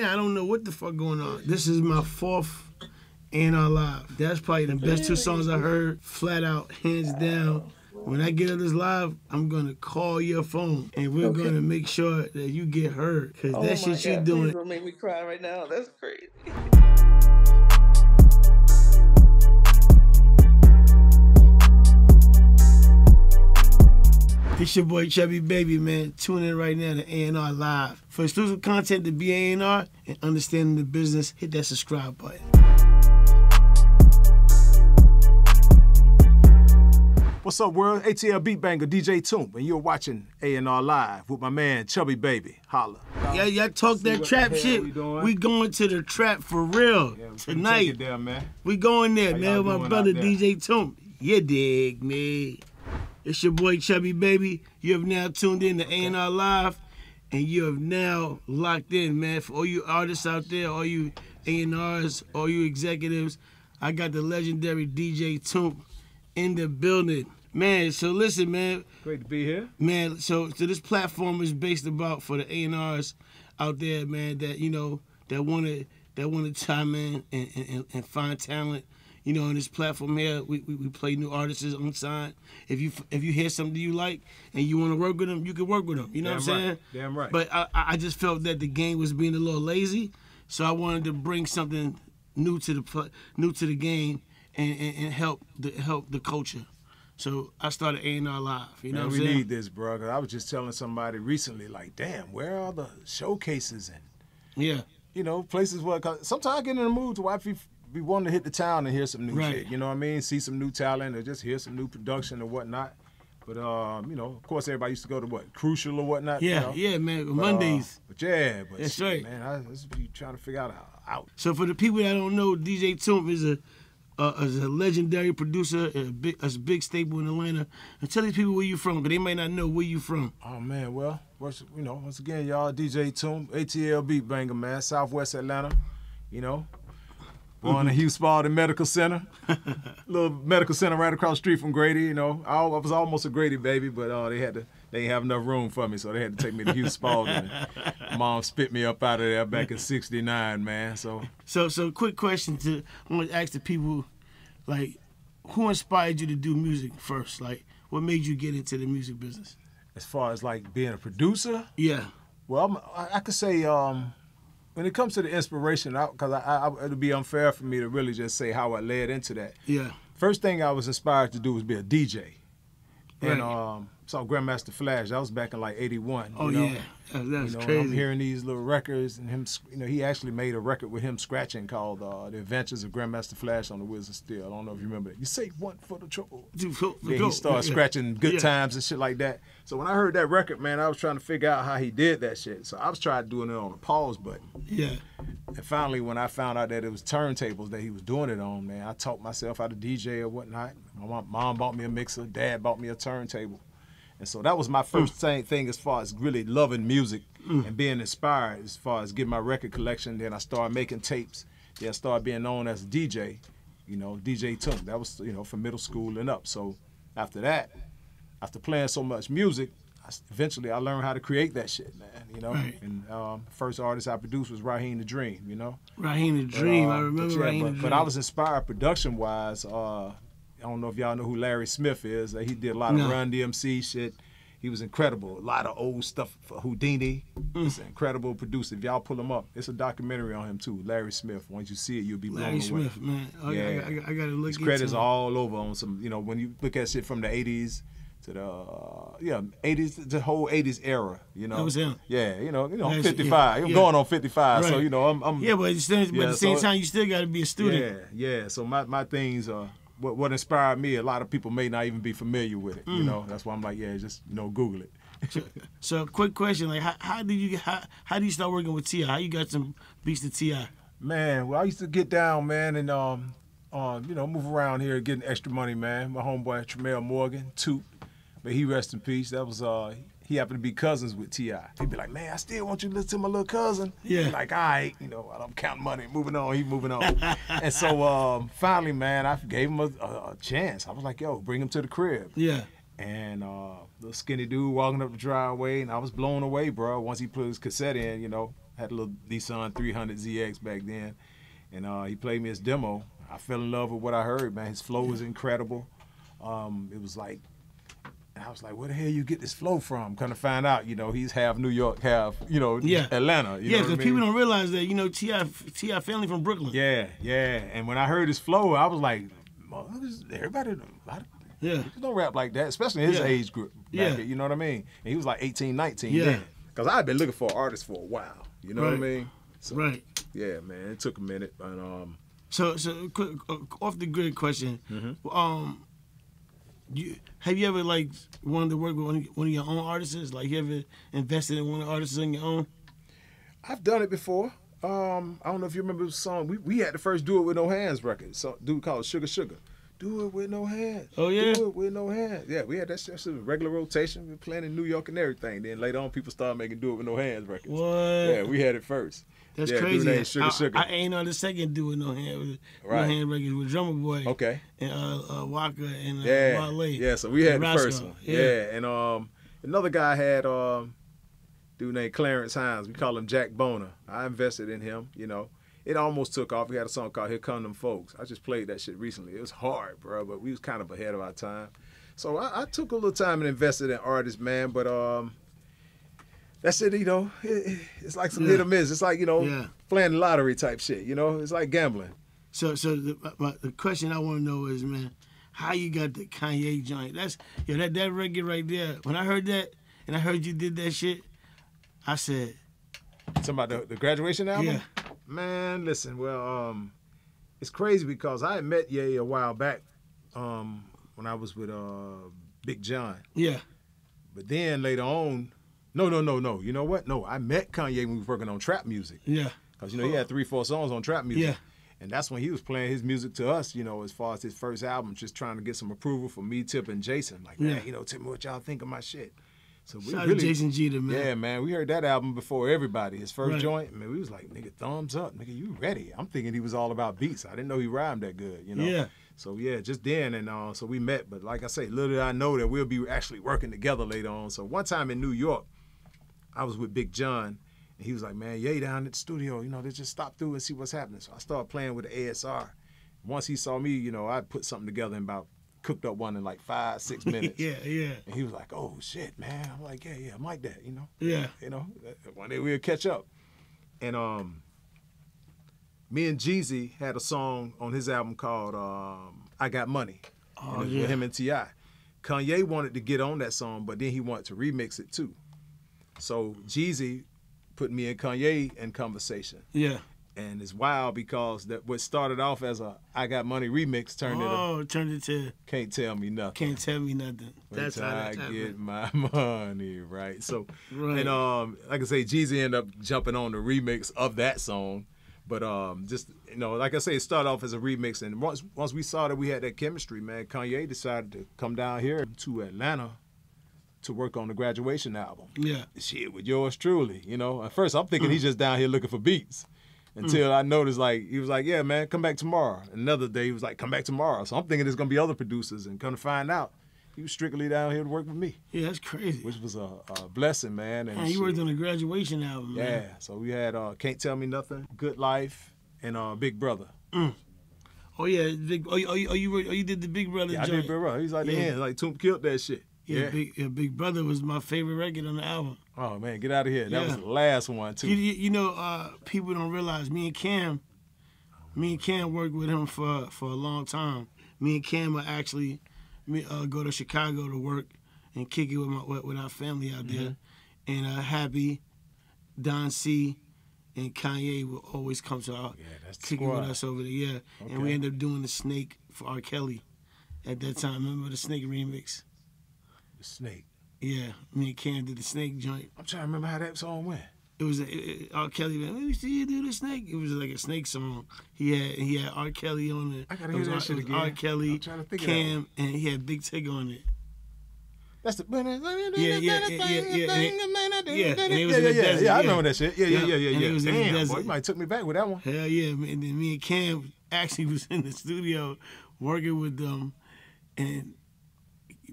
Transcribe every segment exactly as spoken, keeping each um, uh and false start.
I don't know what the fuck going on. This is my fourth A and R Live. That's probably the best two songs I heard, flat out, hands down. When I get on this live, I'm going to call your phone, and we're okay. going to make sure that you get heard, because oh that shit God. you doing. Don't make me cry right now. That's crazy. It's your boy Chubby Baby, man. Tune in right now to A and R Live. For exclusive content to be A and R and understanding the business, hit that subscribe button. What's up, world? A T L Beat Banger, D J Toomp, and you're watching A and R Live with my man Chubby Baby. Holla. Yeah, y'all talk that trap shit. We, we going to the trap for real yeah, tonight. Take it down, man. We going there, How man, with my brother D J Toomp. You dig me? It's your boy Chubby Baby. You have now tuned in to A and R Live, and you have now locked in, man. For all you artists out there, all you A and Rs, all you executives, I got the legendary D J Toomp in the building. Man, so listen, man. Great to be here. Man, so, so this platform is based about for the A and Rs out there, man, that, you know, that want to that wanna chime in and, and, and find talent. You know, on this platform here, we, we, we play new artists on sign. If you if you hear something you like and you want to work with them, you can work with them. You know Damn what I'm right. saying? Damn right. But I, I just felt that the game was being a little lazy, so I wanted to bring something new to the new to the game and, and, and help the help the culture. So I started A and R Live. You know Man, what I'm we saying? need this, bro. Cause I was just telling somebody recently, like, damn, where are the showcases and yeah, you know, places where cause sometimes I get in the mood to watch people. We want to hit the town and hear some new right. shit, you know what I mean? See some new talent or just hear some new production or whatnot. But, um, you know, of course, everybody used to go to, what, Crucial or whatnot? Yeah, you know? yeah, man, but, Mondays. Uh, but yeah, but That's shit, right. man, I was trying to figure out how out. So for the people that don't know, D J Toomp is a, uh, is a legendary producer, a big, a big staple in Atlanta. And tell these people where you from, because they might not know where you from. Oh, man, well, you know, once again, y'all, D J Toomp, A T L Beat Banger, man, Southwest Atlanta, you know. Born in Hugh Spalding Medical Center, little medical center right across the street from Grady. You know, I was almost a Grady baby, but uh, they had to, they didn't have enough room for me, so they had to take me to Hugh Spalding. Mom spit me up out of there back in sixty-nine, man. So, so, so quick question to I want to ask the people, like, who inspired you to do music first? Like, what made you get into the music business? As far as like being a producer, yeah. Well, I'm, I, I could say. Um, When it comes to the inspiration, because I, I, I, it'd be unfair for me to really just say how I led into that. Yeah. First thing I was inspired to do was be a D J. Right. And um, saw Grandmaster Flash. That was back in like eighty-one. Oh, you know? yeah. That, that was you know, crazy. I'm hearing these little records and him, you know, he actually made a record with him scratching called uh, The Adventures of Grandmaster Flash on the Wheels of Steel. I don't know if you remember that. You say one for the trouble. Dude, for, for yeah, go. he started yeah. scratching good yeah. times and shit like that. So when I heard that record, man, I was trying to figure out how he did that shit. So I was trying doing it on a pause button. Yeah. And finally, when I found out that it was turntables that he was doing it on, man, I taught myself how to D J or whatnot. My mom, mom bought me a mixer. Dad bought me a turntable. And so that was my first mm. thing as far as really loving music mm. and being inspired as far as getting my record collection. Then I started making tapes. Then I started being known as a D J, you know, D J Toomp. That was, you know, from middle school and up. So after that, after playing so much music, I, eventually I learned how to create that shit, man, you know? Right. And um, first artist I produced was Raheem the Dream, you know? Raheem the Dream, but, uh, I remember but, yeah, Raheem but, the Dream. But I was inspired production-wise. Uh, I don't know if y'all know who Larry Smith is. He did a lot no. of Run D M C shit. He was incredible. A lot of old stuff for Houdini. Mm. It's an incredible producer. If y'all pull him up, it's a documentary on him too. Larry Smith. Once you see it, you'll be blown away. Larry Smith, man. I, yeah. I, I, I gotta look. His credits are all over on some. You know, when you look at shit from the eighties to the uh, yeah eighties, the whole eighties era. You know. That was him. Yeah. You know. You know. That's fifty-five. Yeah. I'm yeah. going on fifty-five. Right. So you know, I'm. I'm yeah, but, still, yeah, but at the same so, time, you still gotta be a student. Yeah. Yeah. So my my things are. What, what inspired me, a lot of people may not even be familiar with it, mm. you know. That's why I'm like, yeah, just, you know, Google it. so, so, quick question, like, how, how, did you, how, how do you start working with T I? How you got some beats to T I? Man, well, I used to get down, man, and, um, uh, you know, move around here getting extra money, man. My homeboy, Tremel Morgan, Toot, but he rest in peace. That was, uh, he happened to be cousins with T I. He'd be like, man, I still want you to listen to my little cousin. Yeah. Like, all right, you know, I'm counting money, moving on, he moving on. and so um, finally, man, I gave him a, a, a chance. I was like, yo, bring him to the crib. Yeah. And uh, little skinny dude walking up the driveway, and I was blown away, bro. Once he put his cassette in, you know, had a little Nissan three hundred Z X back then, and uh, he played me his demo. I fell in love with what I heard, man. His flow was incredible. Um, it was like, I was like, where the hell you get this flow from? Come to find out, you know, he's half New York, half, you know, yeah. Atlanta. You yeah, because I mean? people don't realize that, you know, T I family from Brooklyn. Yeah, yeah. And when I heard his flow, I was like, everybody, I, yeah. don't rap like that, especially in his yeah. age group. Yeah. Back, you know what I mean? And he was like eighteen, nineteen yeah. then. Because I had been looking for an artist for a while. You know right. what I mean? So, right. yeah, man, it took a minute. And, um, so, so quick, off the grid question. Mm-hmm. um, You, have you ever like wanted to work with one of, one of your own artists? Like, you ever invested in one of the artists on your own? I've done it before. Um, I don't know if you remember the song. We we had the first "Do It With No Hands" record. So dude called Sugar Sugar. Do it with no hands. Oh yeah. Do it with no hands. Yeah, we had that shit. It was a regular rotation. We were playing in New York and everything. Then later on, people started making "Do It With No Hands" records. What? Yeah, we had it first. That's yeah, crazy. Dude, Sugar, I, Sugar. I ain't on the second "Do It No Hand," right. no hand record with Drummer Boy. Okay. And uh, uh, Walker and uh, yeah. Wale. Yeah, so we had the first one. Yeah. yeah, and um, another guy had um, dude named Clarence Hines. We call him Jack Boner. I invested in him. You know, it almost took off. We had a song called "Here Come Them Folks." I just played that shit recently. It was hard, bro, but we was kind of ahead of our time. So I, I took a little time and invested in artists, man. But um. That's it, you know, it, it's like some yeah. hit or miss. It's like, you know, yeah. playing the lottery type shit, you know? It's like gambling. So so the, my, the question I want to know is, man, how you got the Kanye joint? That's, yo, that, that record right there, when I heard that and I heard you did that shit, I said. You talking about the, the Graduation album? Yeah. Man, listen, well, um, it's crazy because I had met Ye a while back um, when I was with uh, Big John. Yeah. But then later on, No, no, no, no. You know what? No, I met Kanye when we were working on trap music. Yeah. Because, you know, he had three, four songs on trap music. Yeah. And that's when he was playing his music to us, you know, as far as his first album, just trying to get some approval from me, Tip, and Jason. Like, man, yeah. you know, tell me what y'all think of my shit. So we Shout really, to Jason Jeter, man. Yeah, man. We heard that album before everybody. His first right. joint, man, we was like, nigga, thumbs up. Nigga, you ready? I'm thinking he was all about beats. I didn't know he rhymed that good, you know? Yeah. So, yeah, just then, and uh, so we met. But like I say, little did I know that we'll be actually working together later on. So one time in New York, I was with Big John, and he was like, man, Ye down at the studio, you know, let's just stop through and see what's happening. So I started playing with the A S R. Once he saw me, you know, I put something together and about cooked up one in like five, six minutes. yeah, yeah. And he was like, oh, shit, man. I'm like, yeah, yeah, I'm like that, you know? Yeah. You know, one day we'll catch up. And um, me and Jeezy had a song on his album called um, I Got Money. Oh, and yeah. With him and T I Kanye wanted to get on that song, but then he wanted to remix it, too. So Jeezy put me and Kanye in conversation. Yeah. And it's wild because that what started off as a I Got Money remix turned into oh, turned into Can't Tell Me Nothing. Can't Tell Me Nothing. That's how I get my money, right? So right. and um like I say, Jeezy ended up jumping on the remix of that song. But um just you know, like I say, it started off as a remix, and once once we saw that we had that chemistry, man, Kanye decided to come down here to Atlanta to work on the Graduation album. Yeah. Shit, with yours truly, you know. At first, I'm thinking mm. he's just down here looking for beats until mm. I noticed, like, he was like, yeah, man, come back tomorrow. Another day, he was like, come back tomorrow. So I'm thinking there's going to be other producers, and come to find out, he was strictly down here to work with me. Yeah, that's crazy. Which was a, a blessing, man. And he worked on the Graduation album, yeah, man. Yeah, so we had uh, Can't Tell Me Nothing, Good Life, and uh, Big Brother. Mm. Oh, yeah. Big, oh, you, oh, you, oh, you did the Big Brother yeah, joint. I did Big Brother. He's like, yeah, man, like, Toomp killed that shit. Yeah, yeah. Big, yeah, Big Brother was my favorite record on the album. Oh, man, get out of here. That yeah. was the last one, too. You, you know, uh, people don't realize me and Cam, me and Cam worked with him for for a long time. Me and Cam would actually me, uh, go to Chicago to work and kick it with, my, with our family out mm-hmm. there. And uh, Happy, Don C., and Kanye would always come to our yeah, kicking with us over there. Yeah, okay. And we ended up doing the Snake for R. Kelly at that time. Remember the Snake remix? Snake. Yeah, me and Cam did the Snake joint. I'm trying to remember how that song went. It was a, it, R. Kelly. Man, we see you do the Snake. It was like a Snake song. He had he had R. Kelly on it. I gotta it hear that R, shit again. R. Kelly, I'm trying to think Cam, of and he had Big Tig on it. That's the yeah yeah yeah yeah yeah yeah yeah yeah I remember that shit yeah yeah yeah yeah yeah. Damn, boy, you might took me back with that one. Hell yeah, man. And then me and Cam actually was in the studio working with them, and.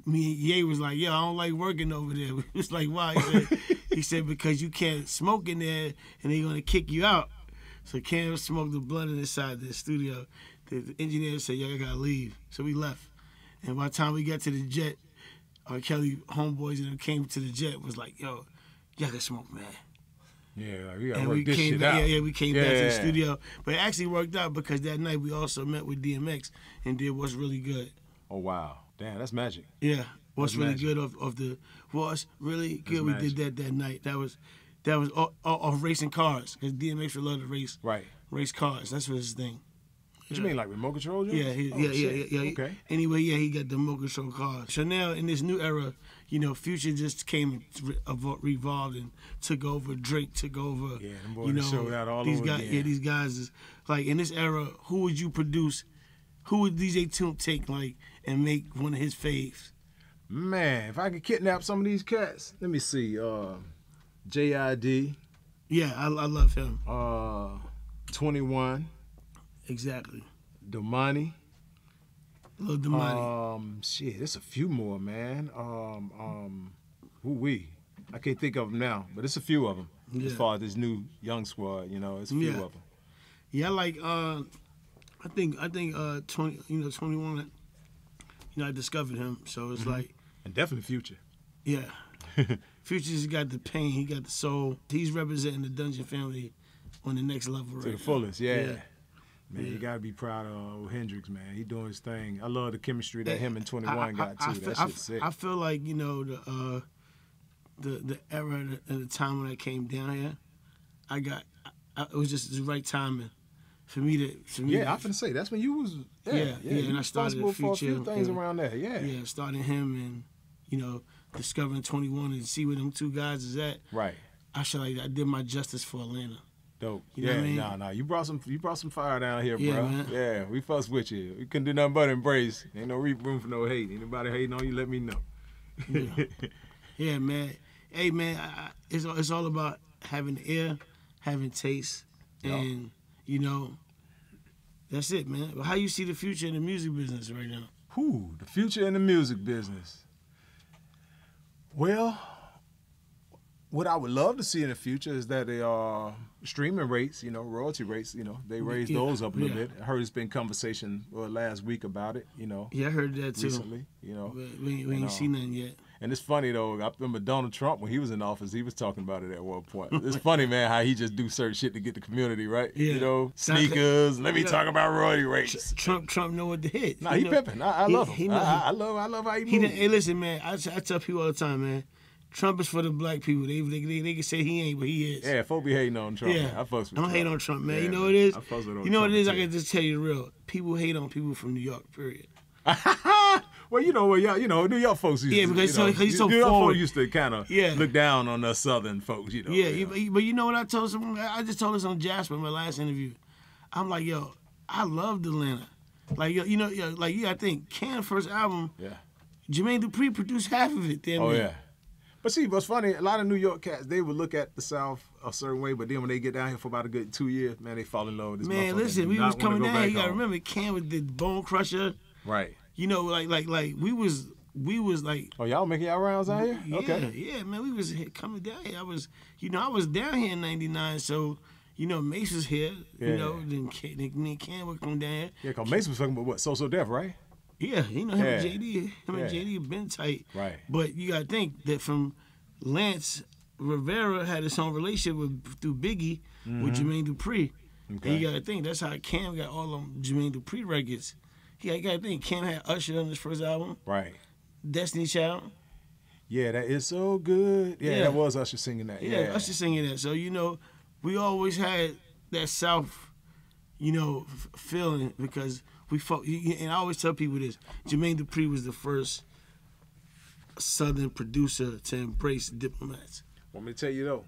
Me and Ye was like, yo, I don't like working over there. It's like, why? He said, He said, because you can't smoke in there and they're going to kick you out. So Cam smoked the blunt inside the studio. The engineer said, y'all got to leave. So we left. And by the time we got to the jet, R. Kelly homeboys and them came to the jet was like, yo, y'all got to smoke, man. Yeah, like we got to work this shit out. Yeah, yeah, we came yeah. back to the studio. But it actually worked out because that night we also met with D M X and did What's Really Good. Oh, wow. Damn, that's magic. Yeah. What's Really Good of, of the What's Really Good. We did that that night. That was that was all, all, all racing cars because D M X would love to race right race cars. That's what his thing. What yeah. you mean, like remote control? Jokes? Yeah, he, oh, yeah, yeah, yeah, yeah. Okay. Anyway, yeah, he got the remote control cars. So now in this new era, you know, Future just came re revolved and took over. Drake took over. Yeah, them boys you know, showed out all these over guys. Again. Yeah, these guys is like in this era. Who would you produce? Who would D J Toomp take like and make one of his faves? Man, if I could kidnap some of these cats, let me see. Uh, J I D. Yeah, I, I love him. Uh, twenty-one. Exactly. Damani. Lil Damani. Um, shit, there's a few more, man. Um, um, who we? I can't think of them now, but it's a few of them. Yeah. As far as this new young squad, you know, it's a few yeah. of them. Yeah, like uh, I think I think uh, twenty, you know, twenty-one. You know, I discovered him, so it's mm-hmm. like... And definitely Future. Yeah. Future's got the pain, he got the soul. He's representing the Dungeon family on the next level right To the now. fullest, yeah. yeah. Man, yeah. you got to be proud of uh, Hendrix, man. He doing his thing. I love the chemistry that him and twenty-one I, I, got, too. I, I, that I, shit's sick. I feel like, you know, the uh, the, the era and the, the time when I came down here, I got... I, it was just the right timing. For me to, for me yeah, to, I finna say that's when you was yeah, yeah, yeah and I started Future for a few things and, around there, yeah, yeah, starting him and you know discovering twenty-one and see where them two guys is at. Right. I should like I did my justice for Atlanta. Dope. You know yeah, what I mean? nah, nah. You brought some, you brought some fire down here, yeah, bro. Man. Yeah, we fuss with you. We couldn't do nothing but embrace. Ain't no room for no hate. Anybody hating on you, let me know. Yeah, yeah man. Hey, man, I, it's it's all about having ear, having taste, and. Yo. You know, that's it, man. How you see the future in the music business right now? Who? The future in the music business. Well, what I would love to see in the future is that they are streaming rates, you know, royalty rates, you know, they raise yeah. those up a little yeah. bit. I heard it's been conversation well, last week about it, you know. Yeah, I heard that too. Recently, you know. But we, we ain't um, seen nothing yet. And it's funny, though, I remember Donald Trump, when he was in office, he was talking about it at one point. It's funny, man, how he just do certain shit to get the community, right? Yeah. You know, sneakers, let me yeah. talk about royalty rates. Trump Trump know what to hit. Nah, he, he pimping. I, I love he, him. He I, I, love, I love how he, he moves. Hey, listen, man, I, I tell people all the time, man, Trump is for the black people. They, they, they, they can say he ain't, but he is. Yeah, folk be hating on Trump. Yeah. Man. I fuss with I don't Trump. hate on Trump, man. Yeah, you know man. what it is? I fuss with You know Trump what it is? Too. I can just tell you the real. People hate on people from New York, period. Well, you know, well, you know, New York folks used yeah, to, because you know, so, he's so New York forward. folks used to kind of yeah. look down on us Southern folks, you know. Yeah, you know. But, but you know what I told someone? I just told this on Jasper in my last interview. I'm like, yo, I loved Atlanta. Like, yo, you know, yo, like, yeah, I think Cam's first album, yeah. Jermaine Dupri produced half of it. Damn oh, man. yeah. But see, what's funny, a lot of New York cats, they would look at the South a certain way, but then when they get down here for about a good two years, man, they fall in love with this man, motherfucker. Man, listen, we was coming down here, you got to remember, Cam with the Bone Crusher. Right. You know, like, like, like, we was, we was like. Oh, y'all making y'all rounds out here? Yeah, okay. Yeah, man, we was coming down here. I was, you know, I was down here in ninety-nine, so, you know, Mace was here, yeah. you know, then Cam, then Cam would come down here. Yeah, because Mace was talking about what, So So Def, right? Yeah, you know, him yeah. and J D, him yeah. and J D have been tight. Right. But you got to think that from Lance Rivera had his own relationship with, through Biggie mm-hmm. with Jermaine Dupri. Okay. And you got to think, that's how Cam got all them Jermaine Dupri records. Yeah, you gotta think, Cam had Usher on his first album. Right. Destiny Child. Yeah, that is so good. Yeah, yeah. that was Usher singing that. Yeah, yeah, Usher singing that. So, you know, we always had that South, you know, feeling because we fought. And I always tell people this, Jermaine Dupri was the first Southern producer to embrace Diplomats. Well, let me tell you, though.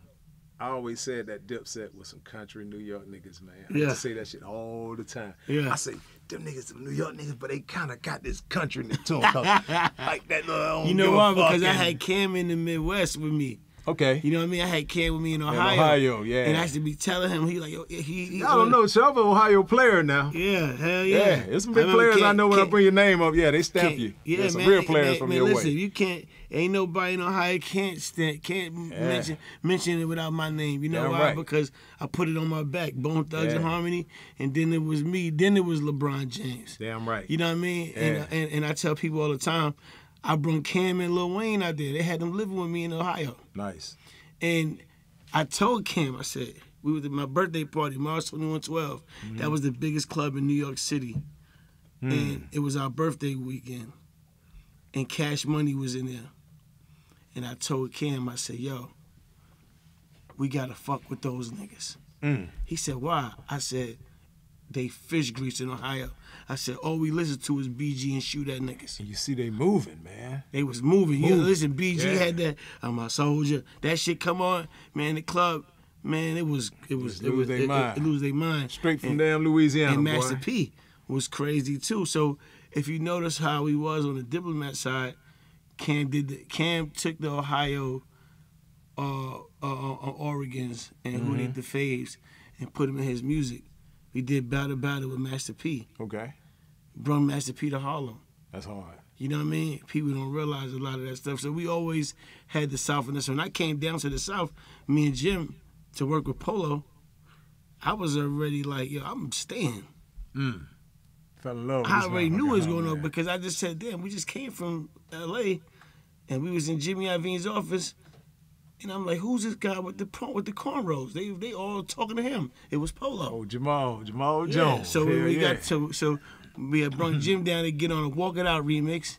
I always said that Dipset was some country New York niggas, man. I yeah. used to say that shit all the time. Yeah. I say, them niggas some New York niggas, but they kind of got this country in the tune. Like that little, you know why? Because I had Cam in the Midwest with me. Okay. You know what I mean? I had Cam with me in Ohio. In Ohio, yeah. And I used to be telling him, he like, yo, he... he I don't know, y'all an Ohio player now. Yeah, hell yeah. Yeah, there's some big I mean, players Cam, I know when Cam, I bring your name up, yeah, they stamp Cam, you. Yeah, there's man, some real players man, from man, your listen, way. Listen, you can't... Ain't nobody in Ohio can't stand, can't yeah. mention mention it without my name. You know yeah, why? Right. Because I put it on my back. Bone Thugs yeah. and Harmony, and then it was me. Then it was LeBron James. Damn right. You know what I mean? Yeah. And, and and I tell people all the time, I brought Cam and Lil Wayne out there. They had them living with me in Ohio. Nice. And I told Cam, I said, we were at my birthday party, March twenty-one twelve. Mm-hmm. That was the biggest club in New York City, mm. and it was our birthday weekend, and Cash Money was in there. And I told Cam, I said, yo, we got to fuck with those niggas. Mm. He said, why? I said, they fish grease in Ohio. I said, all we listen to is B G and Shoot at Niggas. And you see they moving, man. They was moving. moving. You listen, B G yeah. had that, I'm a soldier. That shit come on. Man, the club, man, it was... It was it lose their mind. It, it lose their mind. Straight from and, damn Louisiana, and boy. And Master P was crazy, too. So if you notice how he was on the Diplomat side, Cam did the, Cam took the Ohio, uh, uh, uh Oregon's and mm-hmm. who did the faves and put him in his music. We did Battle Battle with Master P. Okay. Brought Master P to Harlem. That's hard. You know what I mean? People don't realize a lot of that stuff. So we always had the South in this. When I came down to the South, me and Jim to work with Polo, I was already like, yo, I'm staying. Mm. I already knew what was going on because I just said, damn, we just came from L A and we was in Jimmy Iovine's office, and I'm like, who's this guy with the with the cornrows? They they all talking to him. It was Polo. Oh, Jamal, Jamal yeah. Jones. So Hell we yeah. got to, so we had brought Jim down to get on a Walk It Out remix,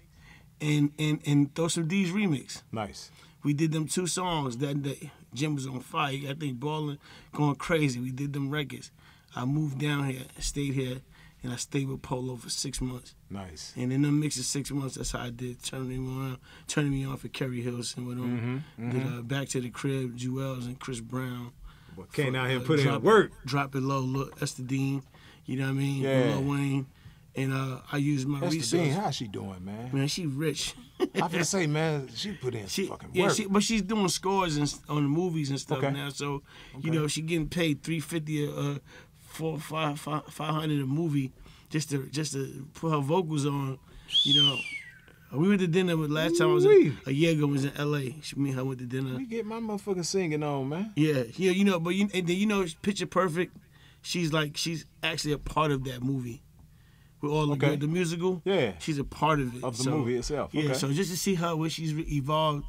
and and and Throw Some D's remix. Nice. We did them two songs that day. Jim was on fire. I think balling, going crazy. We did them records. I moved down here, stayed here. And I stayed with Polo for six months. Nice. And in the mix of six months, that's how I did turning me on, turning me on for Kerry Hilson. Went on, mm-hmm, did mm-hmm. uh, Back to the Crib, Jewels and Chris Brown. But came out here and put in work. Drop It Low, look, Esther Dean. You know what I mean? Yeah. Lil Wayne. And uh, I used my Esther resources. Dean, how's she doing, man? Man, she rich. I can say, man, she put in she, fucking yeah, work. She, but she's doing scores and, on the movies and stuff okay. now. So, okay. you know, she getting paid three fifty a. Uh, Four, five, five, five hundred a movie, just to just to put her vocals on, you know. We went to dinner with last time I was in, a year ago. I was in L A. She, me and her went to dinner. We get my motherfucking singing on, man. Yeah, yeah, you know, but you and then you know, Picture Perfect. She's like she's actually a part of that movie. With all the okay. the musical. Yeah, she's a part of it. Of the so, movie itself. Okay. Yeah, so just to see her where she's evolved,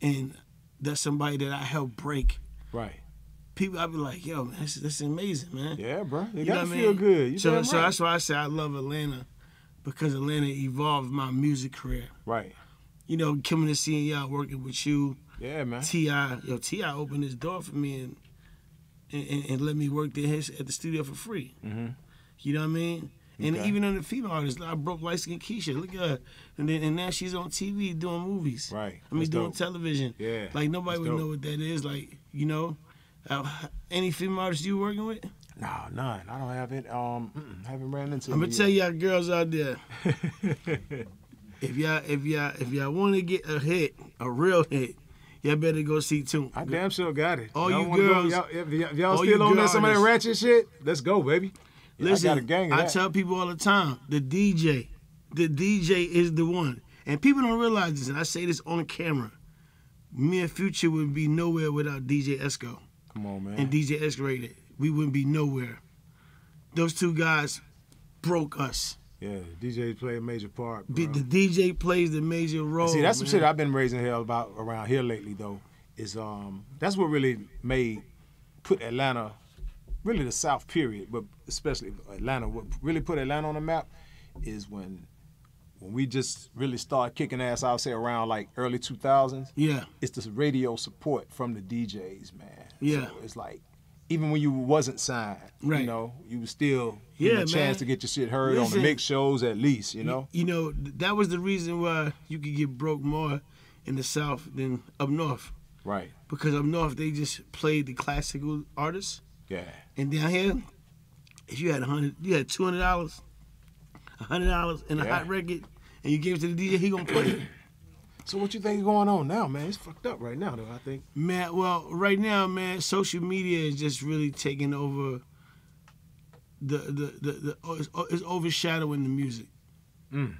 and that's somebody that I helped break. Right. People, I'd be like, yo, man, that's, that's amazing, man. Yeah, bro. You, you gotta feel I mean? good. You so, right. so that's why I say I love Atlanta, because Atlanta evolved my music career. Right. You know, coming to seeing y'all working with you. Yeah, man. T I Yo, T I opened his door for me and and, and, and let me work there at the studio for free. Mm-hmm. You know what I mean? And okay. even on the female artists, I broke Light Skin Keisha. Look at her. And, then, and now she's on T V doing movies. Right. I mean, that's doing dope. television. Yeah. Like, nobody that's would dope. know what that is. Like, you know? Uh, any female artists you working with? No, none. I don't have it. Um, haven't ran into. I'm gonna tell y'all girls out there, if y'all if y'all if y'all want to get a hit, a real hit, y'all better go see Toomp. I damn sure got it. All you girls, if y'all still on that somebody ratchet shit, let's go, baby. Listen, I got a gang of that. I tell people all the time, the D J, the D J is the one, and people don't realize this, and I say this on camera. Me and Future would be nowhere without D J Esco. Come on, man. And D J X-rated, we wouldn't be nowhere. Those two guys broke us. Yeah, D J play a major part. Bro. The D J plays the major role. And see, that's man. some shit I've been raising hell about around here lately, though. Is um, that's what really made put Atlanta, really the South period, but especially Atlanta. What really put Atlanta on the map is when. When we just really started kicking ass, I would say around like early two thousands. Yeah, it's this radio support from the D Js, man. Yeah, so it's like even when you wasn't signed, right. you know, you was still yeah, getting a man. chance to get your shit heard Listen, on the mix shows at least, you know. You, you know, that was the reason why you could get broke more in the South than up north. Right. Because up north they just played the classical artists. Yeah. And down here, if you had a hundred, you had two hundred dollars. a hundred dollars and a yeah. hot record, and you give it to the D J, he gonna play it. So what you think is going on now, man? It's fucked up right now, though, I think. Man, well, right now, man, social media is just really taking over. The the the, the it's, it's overshadowing the music. Mm.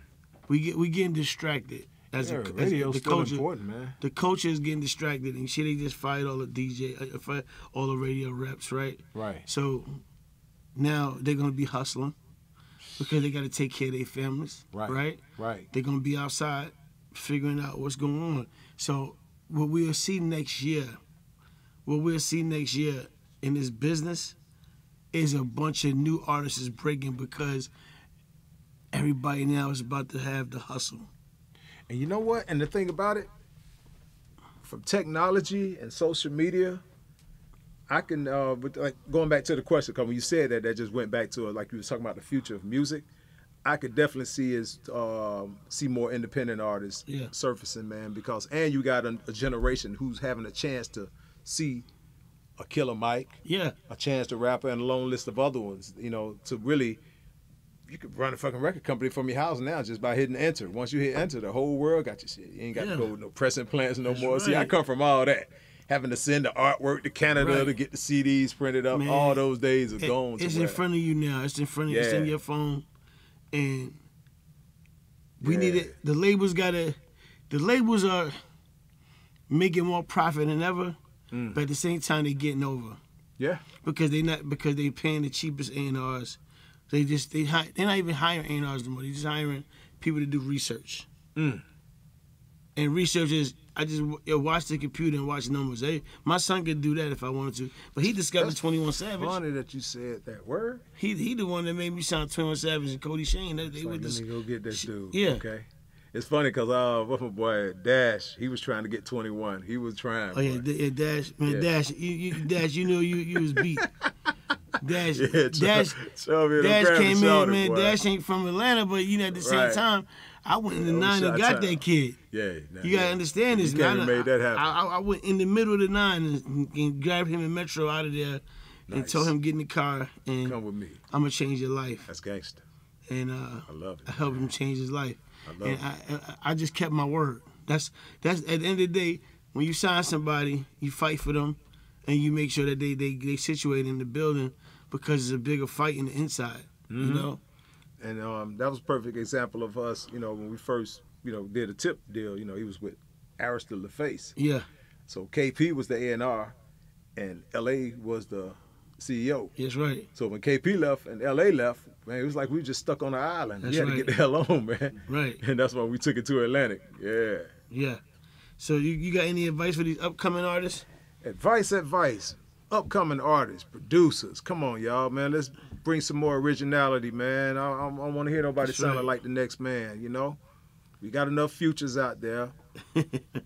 We get we getting distracted as yeah, a, radio's as the still culture, important, man. The culture is getting distracted, and shit. They just fired all the D J, fired all the radio reps, right? Right. So now they're gonna be hustling because they got to take care of their families, right? Right. Right. They're gonna be outside figuring out what's going on. So what we'll see next year, what we'll see next year in this business. Is a bunch of new artists is breaking because everybody now is about to have the hustle. And you know what? And the thing about it, from technology and social media, I can, uh, but like going back to the question, because when you said that, that just went back to it, like you were talking about the future of music. I could definitely see is uh, see more independent artists yeah. surfacing, man, because and you got a, a generation who's having a chance to see. A Killer Mike, yeah, a Chance the Rapper, and a long list of other ones. You know, to really, you could run a fucking record company from your house now just by hitting enter. Once you hit enter, the whole world got your shit. You ain't got yeah. to go with no pressing plants no That's more. Right. See, I come from all that, having to send the artwork to Canada right. to get the C Ds printed up. Man, all those days are it, gone. It's somewhere. In front of you now. It's in front of you. Yeah. It's in your phone, and we yeah. need it. The labels gotta. The labels are making more profit than ever. Mm. But at the same time, they're getting over. Yeah. Because they not because they paying the cheapest A and Rs. They just they hire, they're not even hiring A and Rs anymore. They're just hiring people to do research. Mm. And research is I just yo, watch the computer and watch numbers. Hey, my son could do that if I wanted to, but he discovered twenty-one Savage. It's funny that you said that word. He he the one that made me sound twenty-one Savage and Cody Shane. They, they like, would let just, me go get this dude. Yeah. Okay. It's funny because uh, what's my boy Dash? He was trying to get twenty-one. He was trying. Oh yeah, yeah Dash, man, yeah. Dash, you, you, Dash, you know you you was beat. Dash, yeah, Dash, show me Dash came in, man. Boy. Dash ain't from Atlanta, but you know at the same right. time, I went in the nine and got time. That kid. Yeah, nah, you gotta yeah. understand this, man. I, made that happen. I, I, I went in the middle of the nine and, and grabbed him in Metro out of there, nice. And told him get in the car and come with me. I'm gonna change your life. That's gangster. And uh, I love it. I helped him change his life. I and I, I, I just kept my word. That's that's at the end of the day, when you sign somebody, you fight for them, and you make sure that they they they situate in the building because it's a bigger fight in the inside. Mm-hmm. You know. And um, that was a perfect example of us. You know, when we first you know did a tip deal. You know, he was with Arista LaFace. Yeah. So K P was the A and R, and L A was the C E O. That's right. So when K P left and L A left. Man, it was like we were just stuck on an island. That's we had right. to get the hell on, man. Right. And that's why we took it to Atlantic. Yeah. Yeah. So you, you got any advice for these upcoming artists? Advice, advice. Upcoming artists, producers. Come on, y'all, man. Let's bring some more originality, man. I, I, I don't want to hear nobody that's sounding right. like the next man, you know? We got enough Futures out there.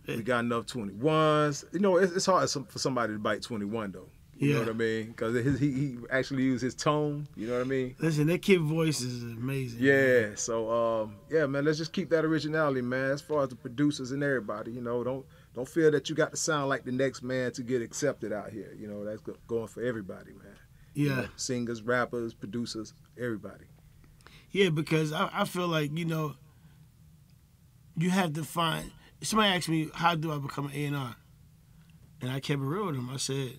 We got enough twenty-ones. You know, it's, it's hard for somebody to bite twenty-one, though. You yeah. know what I mean? Because he, he actually used his tone. You know what I mean? Listen, that kid voice is amazing. Yeah. Man. So, um, yeah, man, let's just keep that originality, man, as far as the producers and everybody. You know, don't don't feel that you got to sound like the next man to get accepted out here. You know, that's going for everybody, man. Yeah. You know, singers, rappers, producers, everybody. Yeah, because I, I feel like, you know, you have to find... Somebody asked me, how do I become an A and R? And I kept it real with him. I said...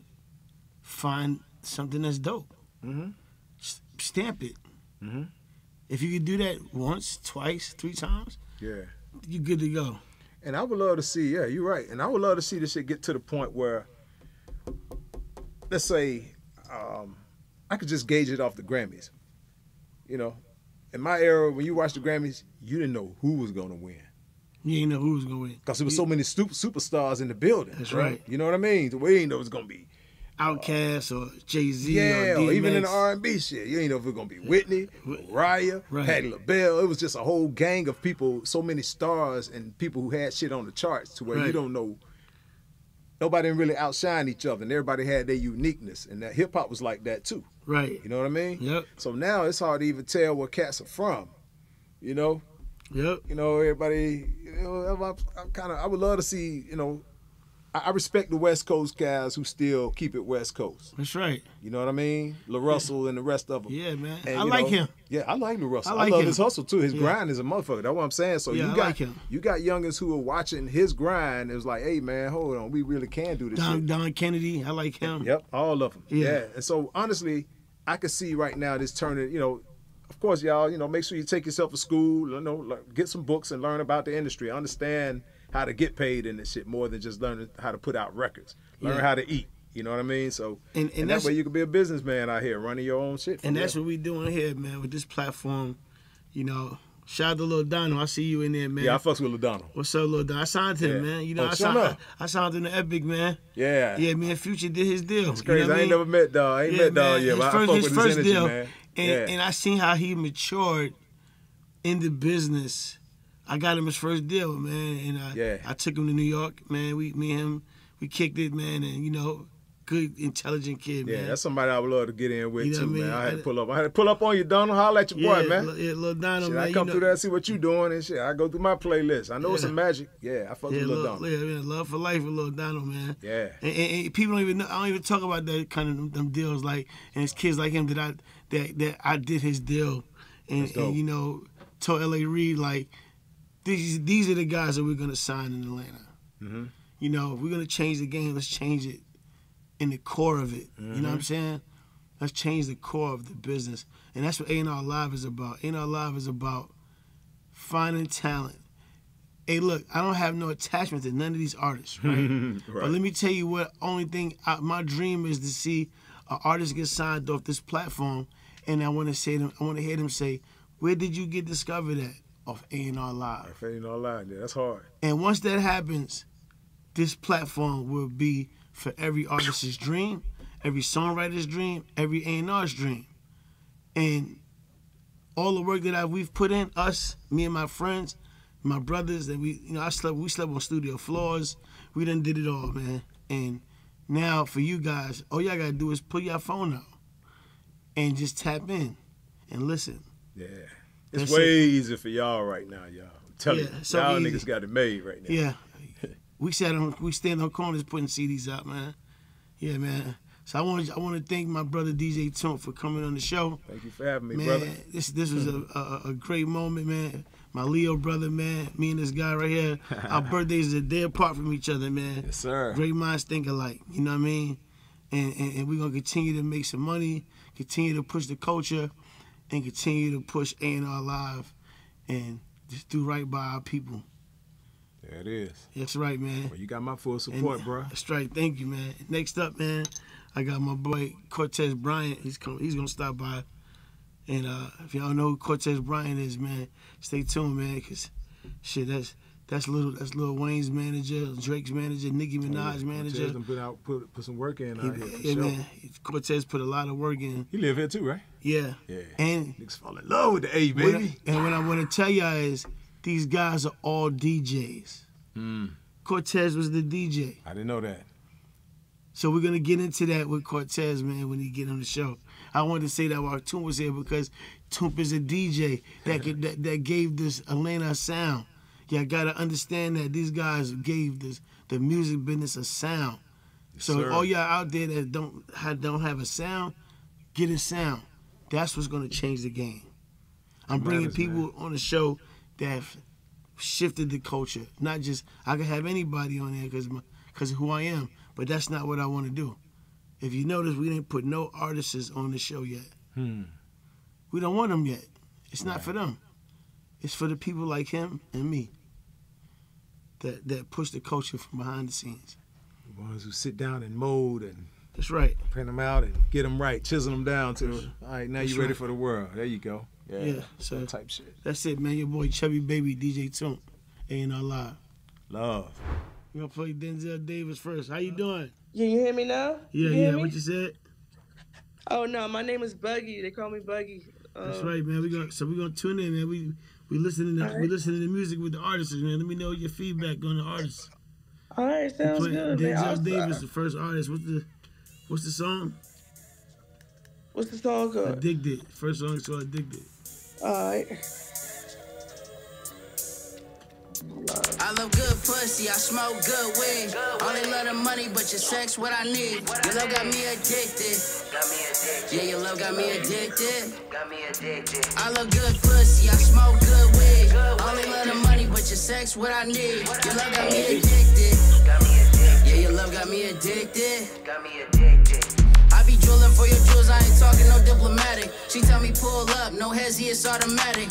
Find something that's dope. Mm-hmm. S stamp it. Mm-hmm. If you could do that once, twice, three times, yeah, you're good to go. And I would love to see, yeah, you're right. And I would love to see this shit get to the point where, let's say, um, I could just gauge it off the Grammys. You know, in my era, when you watched the Grammys, you didn't know who was gonna win. You didn't know who was gonna win. Because there was so many super superstars in the building. That's right. right. You know what I mean? The way you know it's gonna be. Outkast or Jay-Z yeah, or D M X. Even in the R and B shit. You ain't know if it was going to be Whitney, Mariah, right. Patti LaBelle. It was just a whole gang of people, so many stars and people who had shit on the charts to where right. you don't know. Nobody didn't really outshine each other, and everybody had their uniqueness, and that hip-hop was like that too. Right. You know what I mean? Yep. So now it's hard to even tell where cats are from, you know? Yep. You know, everybody, you know, I'm, I'm kind of, I would love to see, you know, I respect the West Coast guys who still keep it West Coast. That's right. You know what I mean? La Russell yeah. and the rest of them. Yeah, man. And, I like know, him. Yeah, I like La Russell. I, like I love him. His hustle, too. His yeah. grind is a motherfucker. That's what I'm saying. So yeah, you, I got, like him. you got youngins who are watching his grind. It was like, hey, man, hold on. We really can do this Don, shit. Don Kennedy. I like him. Yep, all of them. Yeah. yeah. And so, honestly, I could see right now this turning, you know, of course, y'all, you know, make sure you take yourself to school, you know, like, get some books and learn about the industry. I understand how to get paid in this shit more than just learning how to put out records. Learn yeah. how to eat. You know what I mean? So and, and, and that way you can be a businessman out here running your own shit. And that's there. what we doing here, man, with this platform. You know, shout out to Lil Dono. I see you in there, man. Yeah, I fucks with Lil Dono. What's up, Lil Dono? I signed him, yeah. man. You know, oh, I, signed, I, I signed him to Epic, man. Yeah. Yeah, man, Future did his deal. It's crazy. You know I ain't mean? never met Dog. I ain't yeah, met Dog yet, but I fuck with his energy, deal. man. And, yeah. and I seen how he matured in the business. I got him his first deal, man, and I yeah. I took him to New York, man. We, me and him, we kicked it, man, and you know, good, intelligent kid, yeah, man. Yeah, that's somebody I would love to get in with you know too, I mean? man. I had to pull up, I had to pull up on you, Donald. Holler at your yeah, boy, man. Yeah, Lil Donald, shit, man. I come you know, through there, see what you doing and shit. I go through my playlist. I know yeah. it's some magic. Yeah, I fuck yeah, with Lil Donald. Yeah, man, love for life with Lil Donald, man. Yeah, and, and, and people don't even know, I don't even talk about that kind of them, them deals, like, and it's kids like him that I that that I did his deal, and, and you know, told L A. Reid like. These, these are the guys that we're going to sign in Atlanta. Mm-hmm. You know, if we're going to change the game, let's change it in the core of it. Mm-hmm. You know what I'm saying? Let's change the core of the business. And that's what A and R Live is about. A and R Live is about finding talent. Hey, look, I don't have no attachment to none of these artists, right? right. But let me tell you what, only thing, I, my dream is to see an artist get signed off this platform, and I want to say them, I want to hear them say, where did you get discovered at? Of A and R Live. A and R Live, yeah, that's hard. And once that happens, this platform will be for every artist's dream, every songwriter's dream, every A and R's dream. And all the work that I, we've put in, us, me and my friends, my brothers, that we, you know, I slept, we slept on studio floors. We done did it all, man. And now for you guys, all y'all gotta do is pull your phone out and just tap in and listen. Yeah. It's That's way it. easier for y'all right now, y'all. I'm telling yeah, you, so y'all niggas got it made right now. Yeah, we sat on, we stand on corners putting C Ds out, man. Yeah, man. So I want, I want to thank my brother D J Toomp for coming on the show. Thank you for having me, man, brother. This, this was a, a, a great moment, man. My Leo brother, man. Me and this guy right here, our birthdays are a day apart from each other, man. Yes, sir. Great minds think alike. You know what I mean? And and, and we're gonna continue to make some money, continue to push the culture. And continue to push A and R Live and just do right by our people. There it is. That's right, man. Well, you got my full support, and, bro. That's right. Thank you, man. Next up, man, I got my boy Cortez Bryant. He's come, he's going to stop by. And uh, if y'all know who Cortez Bryant is, man, stay tuned, man, because, shit, that's that's Lil, that's Lil Wayne's manager, Drake's manager, Nicki Minaj's oh, manager. Cortez put, out, put, put some work in he, out here. For yeah, sure. man. Cortez put a lot of work in. He live here, too, right? Yeah. yeah. And niggas fall in love with the A, baby. I, and what I want to tell y'all is these guys are all D Js. Mm. Cortez was the D J. I didn't know that. So we're going to get into that with Cortez, man, when he get on the show. I wanted to say that while Toomp was here because Toomp is a D J that, could, that, that gave this Atlanta a sound. Y'all got to understand that these guys gave this the music business a sound. Yes, so sir. all y'all out there that don't, don't have a sound, get a sound. That's what's going to change the game. I'm it bringing matters, people man. on the show that have shifted the culture. Not just, I can have anybody on there because because of who I am, but that's not what I want to do. If you notice, we didn't put no artists on the show yet. Hmm. We don't want them yet. It's not right. for them. It's for the people like him and me that that push the culture from behind the scenes. The ones who sit down and mold and... That's right. Print them out and get them right, chisel them down to it. All right, now you ready right. for the world. There you go. Yeah, yeah so that type shit. That's it, man. Your boy Chubby Baby, D J Toomp, A and R Live. Love. We're going to play Denzel Davis first. How you doing? Yeah, you hear me now? Yeah, you yeah, me? what you said? Oh, no, my name is Buggy. They call me Buggy. Um, That's right, man. We gonna, so we're going to tune in, man. We we listening to, right. we listening to music with the artists, man. Let me know your feedback on the artists. All right, sounds good, Denzel man. Denzel Davis, the first artist. What's the... What's the song? What's the song called? Addicted. First song is called Addicted. All right. I love good pussy, I smoke good weed. Only love the money, but your sex what I need. Your love got me addicted. Yeah, your love got me addicted. I love good pussy, I smoke good weed. Only love the money, but your sex what I need. Your love got me addicted. Yeah, your love got me addicted. I be drilling for your jewels, I ain't talking no diplomatic. She tell me pull up, no hezzy, it's automatic.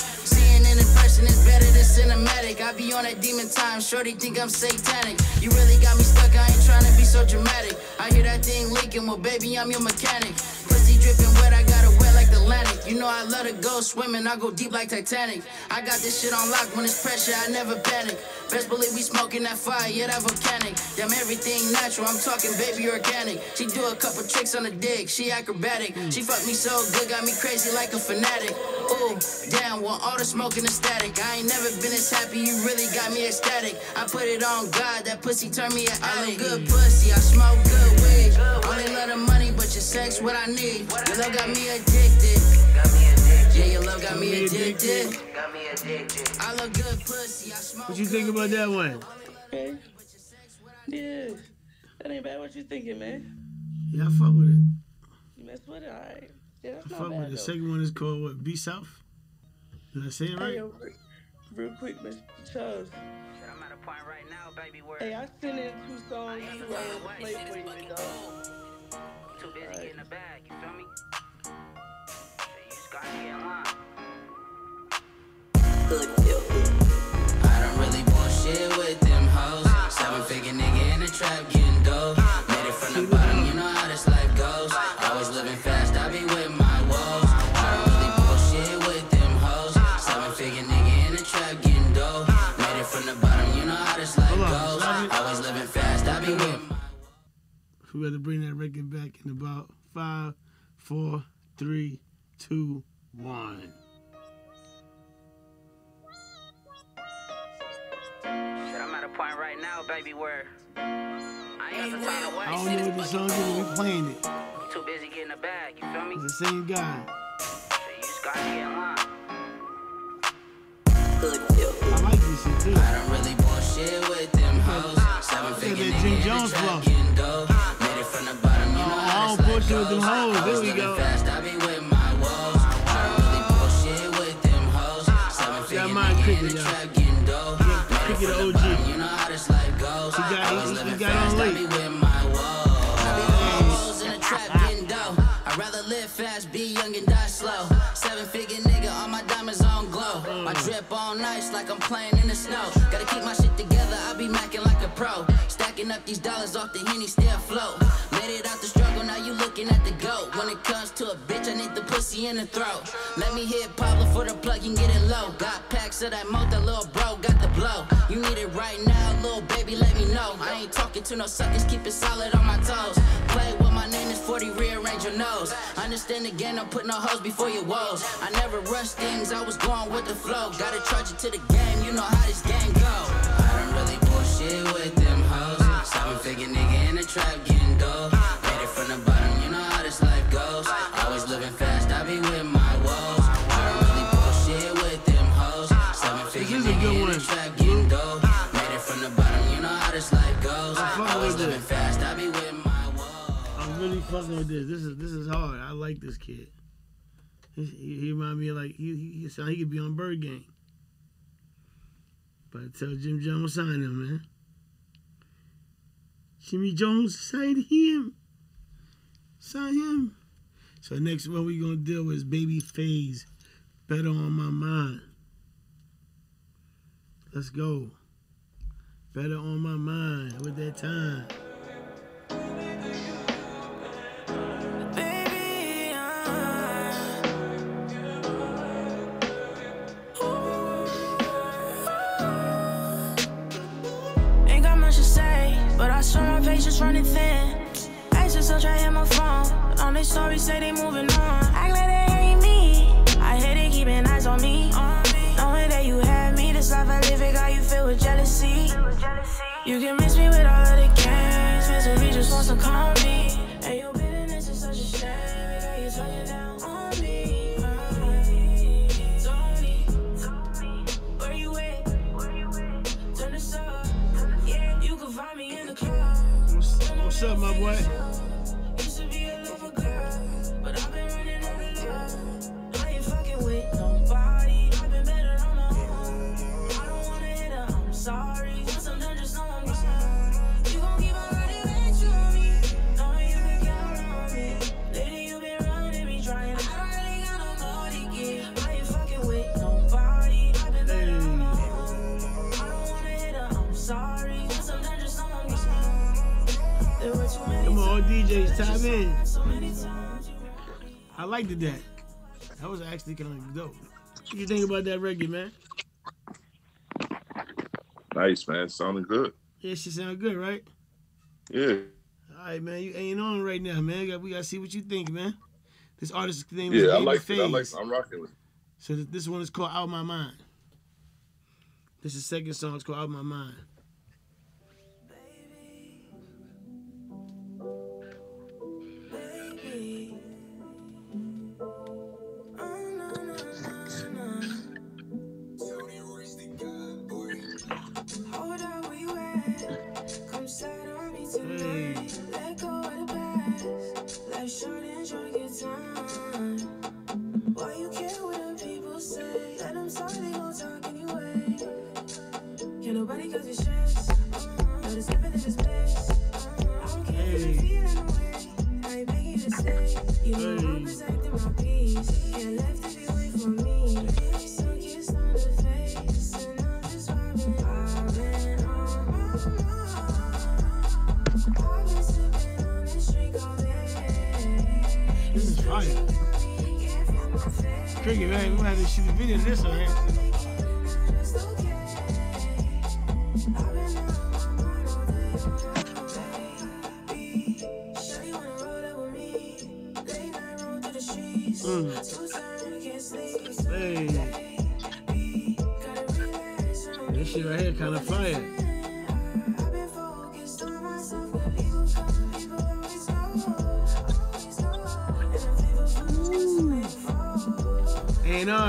In person is better than cinematic. I be on that demon time, shorty think I'm satanic. You really got me stuck, I ain't trying to be so dramatic. I hear that thing leaking, well baby I'm your mechanic. Pussy dripping wet, I got it wet like the Atlantic. You know I love to go swimming, I go deep like Titanic. I got this shit on lock, when it's pressure I never panic. Best believe we smoking that fire, yeah that volcanic. Damn everything natural, I'm talking baby organic. She do a couple tricks on the dick, she acrobatic. She fucked me so good, got me crazy like a fanatic. Ooh, damn, well all the smoke and ecstatic. I ain't never been as happy, you really got me ecstatic. I put it on God, that pussy turned me an addict. I love good pussy, I smoke good weed. Only love the money, but your sex what I need. Your love got me addicted. Yeah, your love got me addicted. I love good pussy, I smoke. What you think about that one? Okay. Yeah, that ain't bad. What you thinking, man? Yeah, I fuck with it. You mess with it, alright. Yeah, that's I not fuck bad, with it. The second one is called what? Be South? Did I say it right? Hey, yo, real quick, Mister Charles. I'm at a point right now, baby. Word. Hey, I sent in two songs you were able to play for you, dog. Too busy right. Getting a bag, you feel me? You just got me in line. I don't really bullshit with them hoes. Uh, Seven figure nigga in the trap getting dope. Uh, Made it from the bottom, you know how this life goes. Uh, Always living fast, I be with my woes. We better bring that record back in about five, four, three, two, one. Shit, I'm at a point right now, baby, where I ain't got the time to watch. I don't know what the song is, we playing it. Too busy getting a bag, you feel me? It's the same guy. So you just gotta get in line. I like this shit too. I don't really bullshit with them hoes. Seven figure nigga getting dope. From the bottom, you know how this life goes. I was living fast, I be with my woes. I don't really bullshit with them hoes. Seven figure nigga in the trap getting dope. Made it from the bottom, you know how this life goes. I was living fast, I be with my woes. I be with my woes in the trap getting dope. I'd rather live fast, be young and die slow. Seven figure nigga, all my diamonds on glow. My drip on ice like I'm playing in the snow. Gotta keep my shit together, I be macking like a pro. Stacking up these dollars off the Henny, stay afloat. Made it out the struggle, now you looking at the goat. When it comes to a bitch, I need the pussy in the throat. Let me hit Pablo for the plug and get it low. Got packs of that moat, that little bro got the blow. You need it right now, little baby, let me know. I ain't talking to no suckers, keep it solid on my toes. Play with my name is forty, rearrange your nose. Understand again, I'm putting no hoes before your woes. I never rush things, I was going with the flow. Gotta charge it to the game, you know how this game go. I don't really bullshit with them hoes. Seven figure nigga in the trap getting dope. Made it from the bottom, you know how this life goes. Always living fast, I be with my woes. I don't really bullshit with them hoes. Seven figure nigga in the trap getting dope. Made it from the bottom, you know how this life goes. Always living fast, I be with my woes. I'm really fucking with this. This is this is hard. I like this kid. He, he remind me of like he he sound he could be on Bird Gang. But tell Jim Jones sign him, man. Jimmy Jones sign him, sign him. So next one we gonna deal with is Babyface, Better on My Mind. Let's go. Better on My Mind with that time. But I saw my patience running thin. I just still try to hit my phone, but on their stories say they moving on. Act like they hate me, I hate it keeping eyes on me. Knowing that you had me, this life I live it got you filled with jealousy. You can miss me with all of the games, misery just wants to call me. And your bitterness is such a shame, got you talking down on me. Told me, told me, where you at? want it. D Js, time in. I liked it. That that was actually kind of dope. What you think about that reggae, man? Nice, man. Sounding good. Yeah, she sound good, right? Yeah. All right, man. You ain't on right now, man. We gotta, we gotta see what you think, man. This artist's name is yeah, I like it. I like it. I'm rocking it. So this one is called Out My Mind. This is the second song. It's called Out My Mind.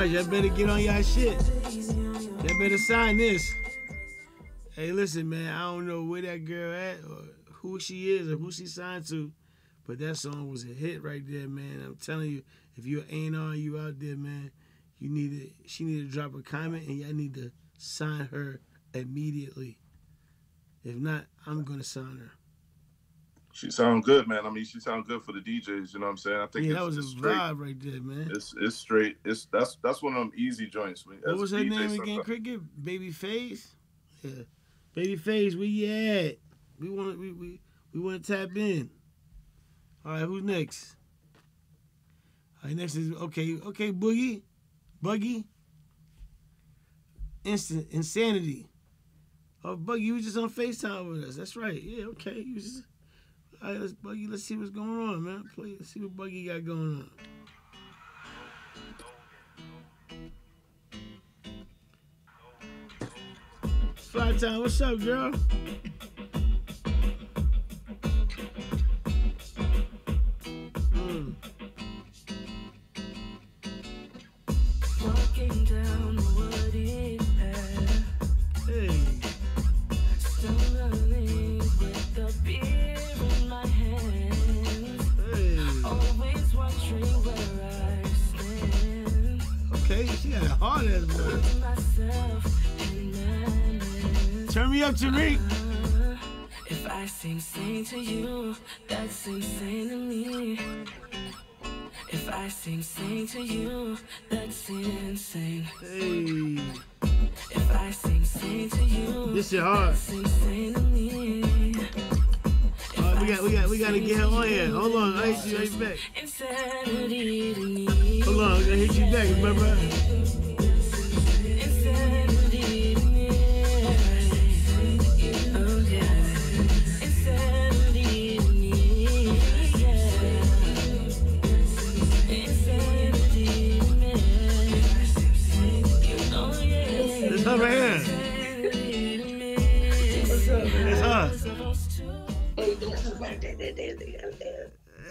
Y'all better get on y'all shit. Y'all better sign this. Hey, listen, man, I don't know where that girl at or who she is or who she signed to, but that song was a hit right there, man. I'm telling you, if you're A and R, you out there, man, you need to, she need to drop a comment, and y'all need to sign her immediately. If not, I'm going to sign her. She sound good, man. I mean, she sound good for the D Js. You know what I'm saying? I think yeah, it's, that was it's a straight vibe right there, man. It's it's straight. It's that's that's one of them easy joints, man. What was her D J name again? Sometimes. Cricket, Baby Face. Yeah, Baby Face. Where you at? We want we we we want to tap in. All right, who's next? All right, next is okay, okay, Boogie, Buggy. Instant Insanity. Oh, Buggy, you was just on FaceTime with us. That's right. Yeah, okay, you was just. All right, let's Buggy. Let's see what's going on, man. Play. Let's see what Buggy got going on. Fly time. What's up, girl? Mm. Walking down the wooded path. Hey. Stumbling with the beat. She got a hard ass voice. Turn me up, Tariq. Uh, if I sing, sing to you, that's insane to me. If I sing, sing to you, that's insane. Hey. If I sing, sing to you, this is hard. Insane to me. All right, we got, we got, we got to get her on here. Hold on, I hit you right back. Insanity to me. Hold on, I hit you back, remember?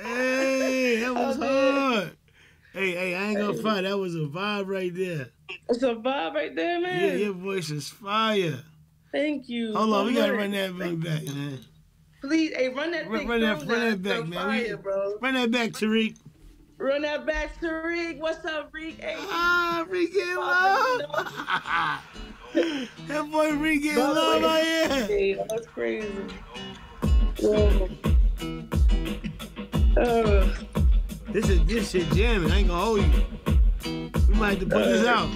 Hey, that was hard. Hey, hey, I ain't gonna hey. fight. That was a vibe right there. It's a vibe right there, man. Yeah, your voice is fire. Thank you. Hold on, we gotta run that thing back, man. Please, hey, run that thing. Run, run, run that back, man. Fire, bro. Run that back, Tariq. Run that back, Tariq. What's up, Reek? Hey, ah, Reek in love. That boy Reek in love out here. Hey, that's crazy. Whoa. Uh, this is this shit jamming. I ain't gonna hold you. We might have to put uh, this out.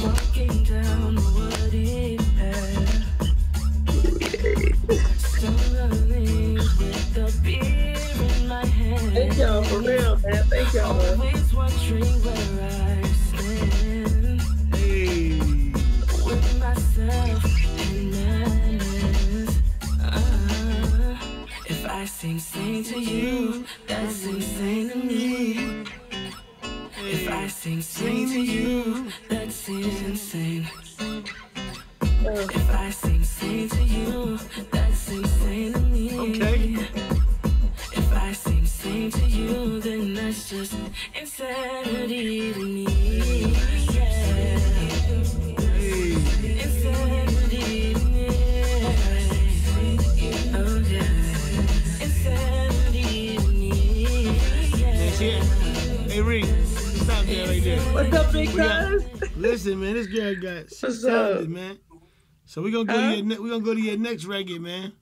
Walking down the wooded path. Still running with the beer in my hand. Thank y'all for real, man. Thank y'all. Always wondering where I stand. Hey. With myself in madness. Uh, if I seem sane to you, that seems sane to me. If I seem sane to you, that seems insane. If I seem sane to you, that seems sane to me. Okay. If I seem sane to you, then that's just insanity to me. Yeah. Hey. Insanity to me. Oh yeah. Insanity to me. Yeah. That's it. Hey, Reed. Stop that right there. What's up, big guys? Listen, man, this girl got six times, man. So we're gonna go huh? to your we're gonna go to your next record, man.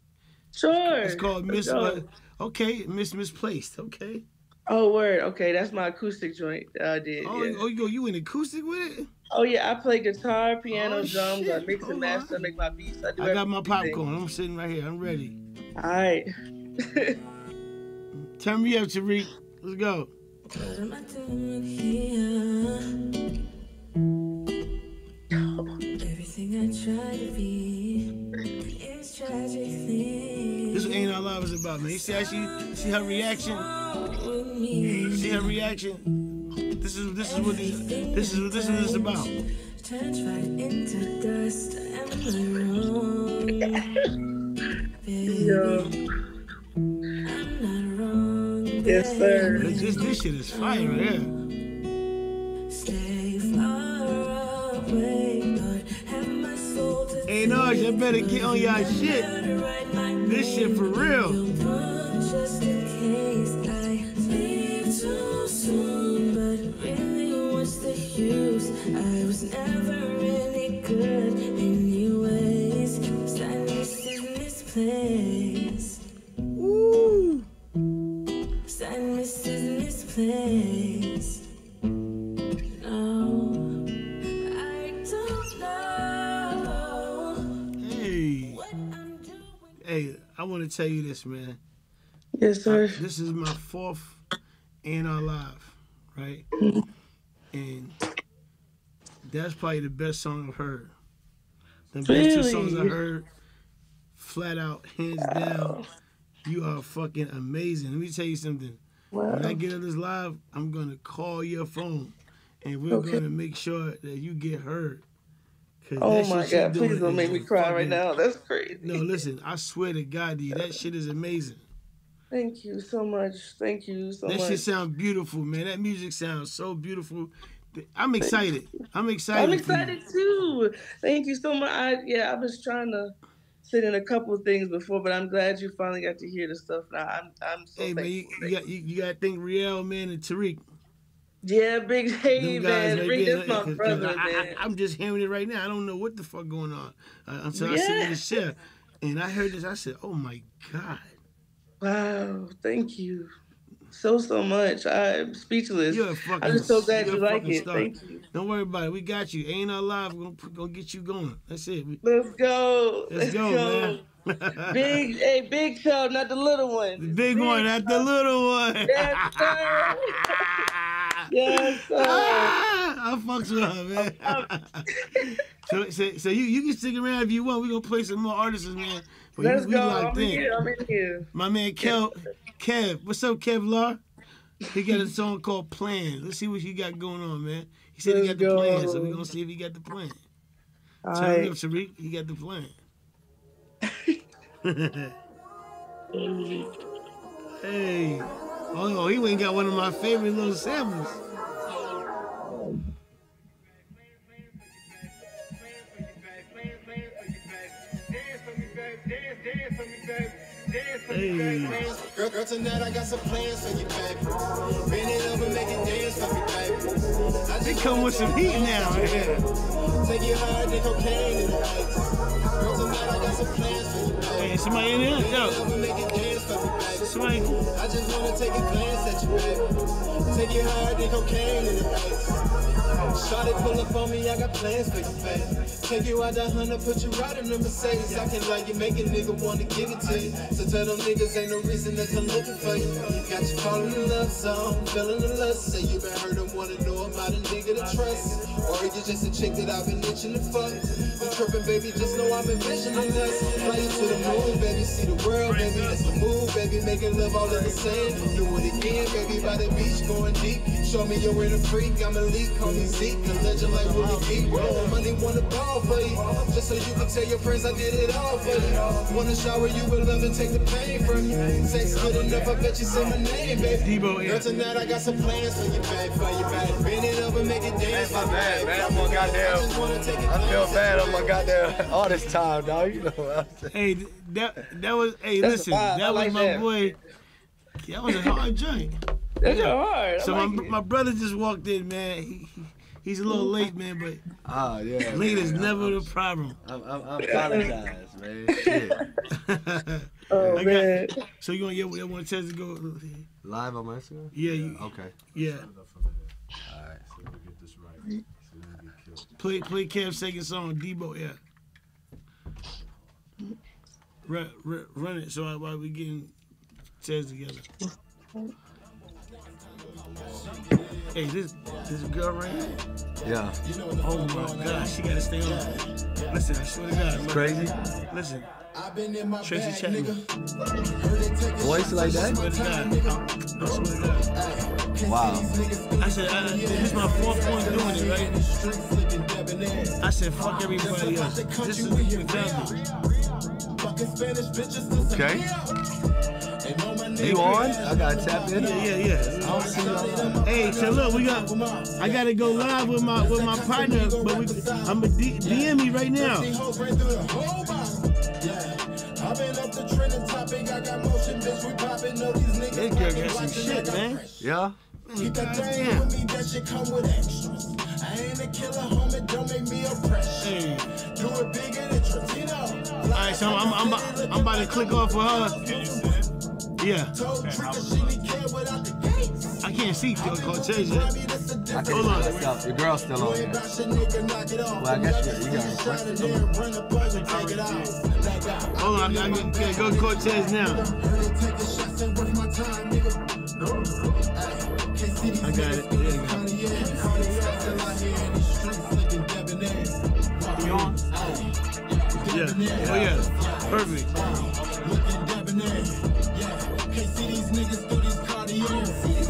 Sure. It's called Miss uh, Okay, Miss Misplaced. Okay. Oh word, okay, that's my acoustic joint that I did. Oh, yeah. Oh, you go you in acoustic with it? Oh yeah, I play guitar, piano, oh, drums, shit. I mix and master, I make my beats. I do I got my popcorn. I'm sitting right here, I'm ready. All right. Turn me up, Tariq. Let's go. What am I doing here? Everything I try to be is tragic thing. This is what A and R Live is about, man. You see how she, see her reaction? See her reaction? This is this is what these, this is this is what it's about. Turns right into dust and yes, sir. This, this shit is fire, man. Stay far away, Lord, have my soul to hey, no, you better get on y'all shit. This shit for real. Just in case I leave too soon, but really, what's the use? I was never really good anyways. Sadness in this place. Woo! Sadness in this place. No, I don't know. Hey, what I'm doing. Hey, I want to tell you this, man. Yes, sir. I, this is my fourth A and R Live, right? And that's probably the best song I've heard. The really? best two songs I heard, flat out, hands wow. down. You are fucking amazing. Let me tell you something. Wow. When I get on this live, I'm going to call your phone, and we're okay. going to make sure that you get heard. Oh, my God. Please don't make me cry fucking... right now. That's crazy. No, listen. I swear to God, dude, that shit is amazing. Thank you so much. Thank you so that much. That shit sounds beautiful, man. That music sounds so beautiful. I'm excited. I'm excited. I'm excited, too. Thank you so much. I, yeah, I was trying to... Said in a couple of things before, but I'm glad you finally got to hear the stuff. Now I'm, I'm so hey, thankful. Hey man, you, you got you, you got to thank Riel, man, and Tariq. Yeah, big hey Them man, right Riel is my brother, I, man. I, I'm just hearing it right now. I don't know what the fuck going on uh, until yeah. I sit in the chair, and I heard this. I said, "Oh my God!" Wow, thank you so so much. I'm speechless. You're a fucking, I'm just so glad you like it. Star. Thank you. Don't worry about it. We got you. Ain't our live. We're gonna get you going. That's it. We, let's go. Let's, let's go, go, man. Big, hey, big child, not the little one. The big, big one, child. Not the little one. Yes, sir. Yes, sir. Ah, I fucks with her, man. I'm, I'm... so, so, so you, you can stick around if you want. We are gonna play some more artists, man. But let's we, go. We I'm in. Here. I'm in here. My man, Kev. Kev, what's up, Kevlar? He got a song called Plan. Let's see what you got going on, man. He said Let's he got go. the plan, so we're going to see if he got the plan. All Turn right. up, Tariq. He got the plan. Hey. Oh, he ain't got one of my favorite little samples. Girl, girl, tonight I got some plans for you, babe. Bend it over, make it dance for me, babe. They come with some heat now, man. Take you high, they cocaine in the night. Girl, tonight I got some plans for you, babe. Hey, somebody in there? Yo. Somebody. I just want to take a glance at you, babe. Take you high, they cocaine in the night. Shawty pull up on me, I got plans for you, babe. Take you out that hunter, put you right in the Mercedes. I can like you, make a nigga wanna give it to you. So tell them niggas ain't no reason that they're looking for you. Got you falling in love, so I'm feeling the lust. Say you been hurt and wanna know about a nigga to trust. Or you just a chick that I've been itching to fuck. I'm tripping, baby, just know I've been visioning us. Fly you to the moon, baby, see the world, baby. That's the move, baby, making love all in the sand. Do it again, baby, by the beach, going deep. Show me you're in a freak, I'm a leak, call me Zeke, the legend like Willie B. Money wanna ball for you, just so you can tell your friends I did it all for you. Wanna shower you with love and take the pain from you. Sex good enough, I bet you say my name, baby. Girl, tonight I got some plans for you, babe, for you, babe. Bend it up and make it dance. That's my bad, man. I'm on goddamn. I feel bad on my goddamn all this time, dog. You know what I'm saying? Hey, that that was. Hey, that's listen, that I was like my that. boy. That was a hard joint. That's yeah. hard. So like my it. my brother just walked in, man. He, he's a little late, man, but oh, yeah, late man. is never I'm, the problem. I'm, I'm, I apologize, man. Shit. Oh, I man. Got, so you want to get one chance to go live on my Instagram? Yeah. You, okay. Yeah. All right, so we'll get this right. So we'll get killed. Play, play Cam's second song, Debo, yeah. Run, run, run it, so while we getting chairs together. Hey, this this girl right here. Yeah. Oh my God, she gotta stay on. Listen, I swear to God. It's crazy. Listen. I've been in my Tracy Chapman. Voice like that? I swear to God. I swear to God. Wow. I said, I, this is my fourth point doing it, right? I said, fuck everybody else. This is what you tell me. Okay. You on? I gotta tap in. Yeah, yeah, yeah. Hey, so look, we got. I gotta go live with my with my partner, but we, I'm a D, DM me right now. This girl got some shit, man. Yeah. Damn. I ain't a killer, homie, don't make me oppress. Hey. Do it bigger than Trentino. Alright, so I'm, I'm, I'm, I'm about to click off for her. Yeah. I can't see Cortez yet. I Hold on. Yourself. Your girl's still on there. Well, I guess you, you got right. Hold on, I can yeah, go to Cortez now. I got it. Yeah. You on? Yeah. Oh yeah. Perfect. Perfect. Yeah. All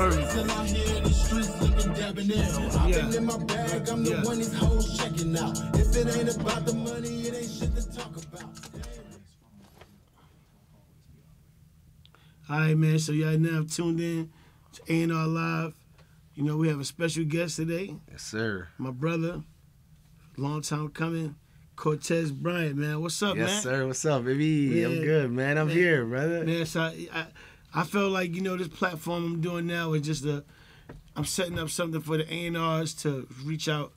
right, man. So y'all now tuned in. A and R Live. You know, we have a special guest today. Yes, sir. My brother, long time coming, Cortez Bryant, man. What's up, yes, man? Yes, sir. What's up, baby? Man, I'm good, man. I'm man, here, brother. Man, so I, I, I felt like, you know, this platform I'm doing now is just a, I'm setting up something for the A and Rs to reach out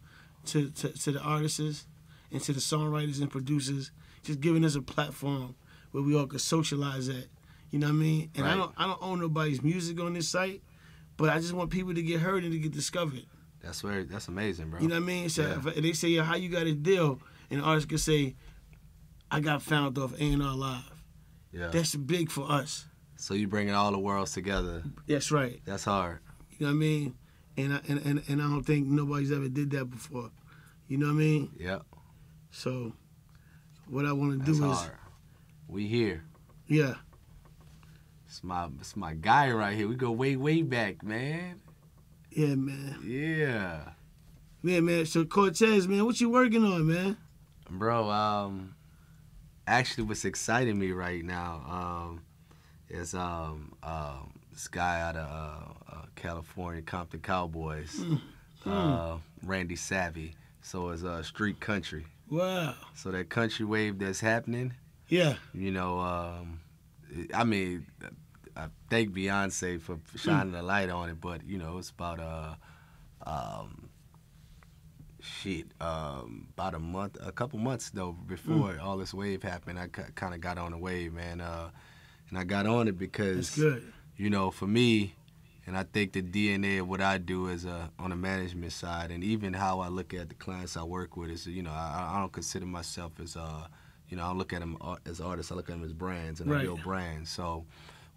to, to, to the artists and to the songwriters and producers, just giving us a platform where we all could socialize at. You know what I mean? And right. I don't I don't own nobody's music on this site, but I just want people to get heard and to get discovered. That's where that's amazing, bro. You know what I mean? So yeah. if they say, yeah, how you got a deal? And artists can say, I got found off A and R Live. Yeah. That's big for us. So you bringing all the worlds together. That's right. That's hard. You know what I mean? And I and, and, and I don't think nobody's ever did that before. You know what I mean? Yeah. So what I want to do hard. is we here. Yeah. It's my, it's my guy right here. We go way, way back, man. Yeah, man. Yeah. Yeah, man. So, Cortez, man, what you working on, man? Bro, um, actually what's exciting me right now um, is um, um, this guy out of uh, uh, California, Compton Cowboys, mm. uh, mm. Randy Savvy. So it's uh, street country. Wow. So that country wave that's happening. Yeah. You know, um, I mean, I thank Beyonce for shining a light on it, but you know, it's about uh, um, shit, um, about a month, a couple months though before mm. all this wave happened. I kind of got on the wave, man, uh, and I got on it because, you know, for me. And I think the D N A of what I do is uh, on the management side, and even how I look at the clients I work with is, you know, I, I don't consider myself as, uh, you know, I don't look at them as artists, I look at them as brands, and I right. build brands. So